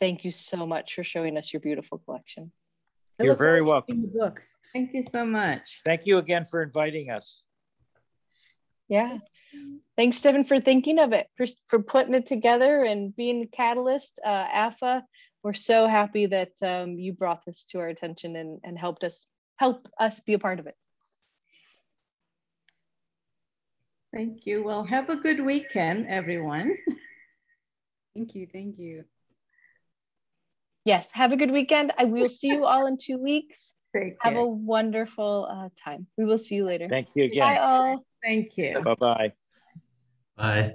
Thank you so much for showing us your beautiful collection. You're very welcome. Thank you so much. Thank you again for inviting us. Yeah. Thanks, Stephen, for thinking of it, for putting it together and being the catalyst. AFA, we're so happy that you brought this to our attention and helped us be a part of it. Thank you. Well, have a good weekend, everyone. Thank you. Thank you. Yes, have a good weekend. I will see you all in 2 weeks. Have a wonderful time. We will see you later. Thank you again. Bye all. Thank you. Bye-bye. Bye.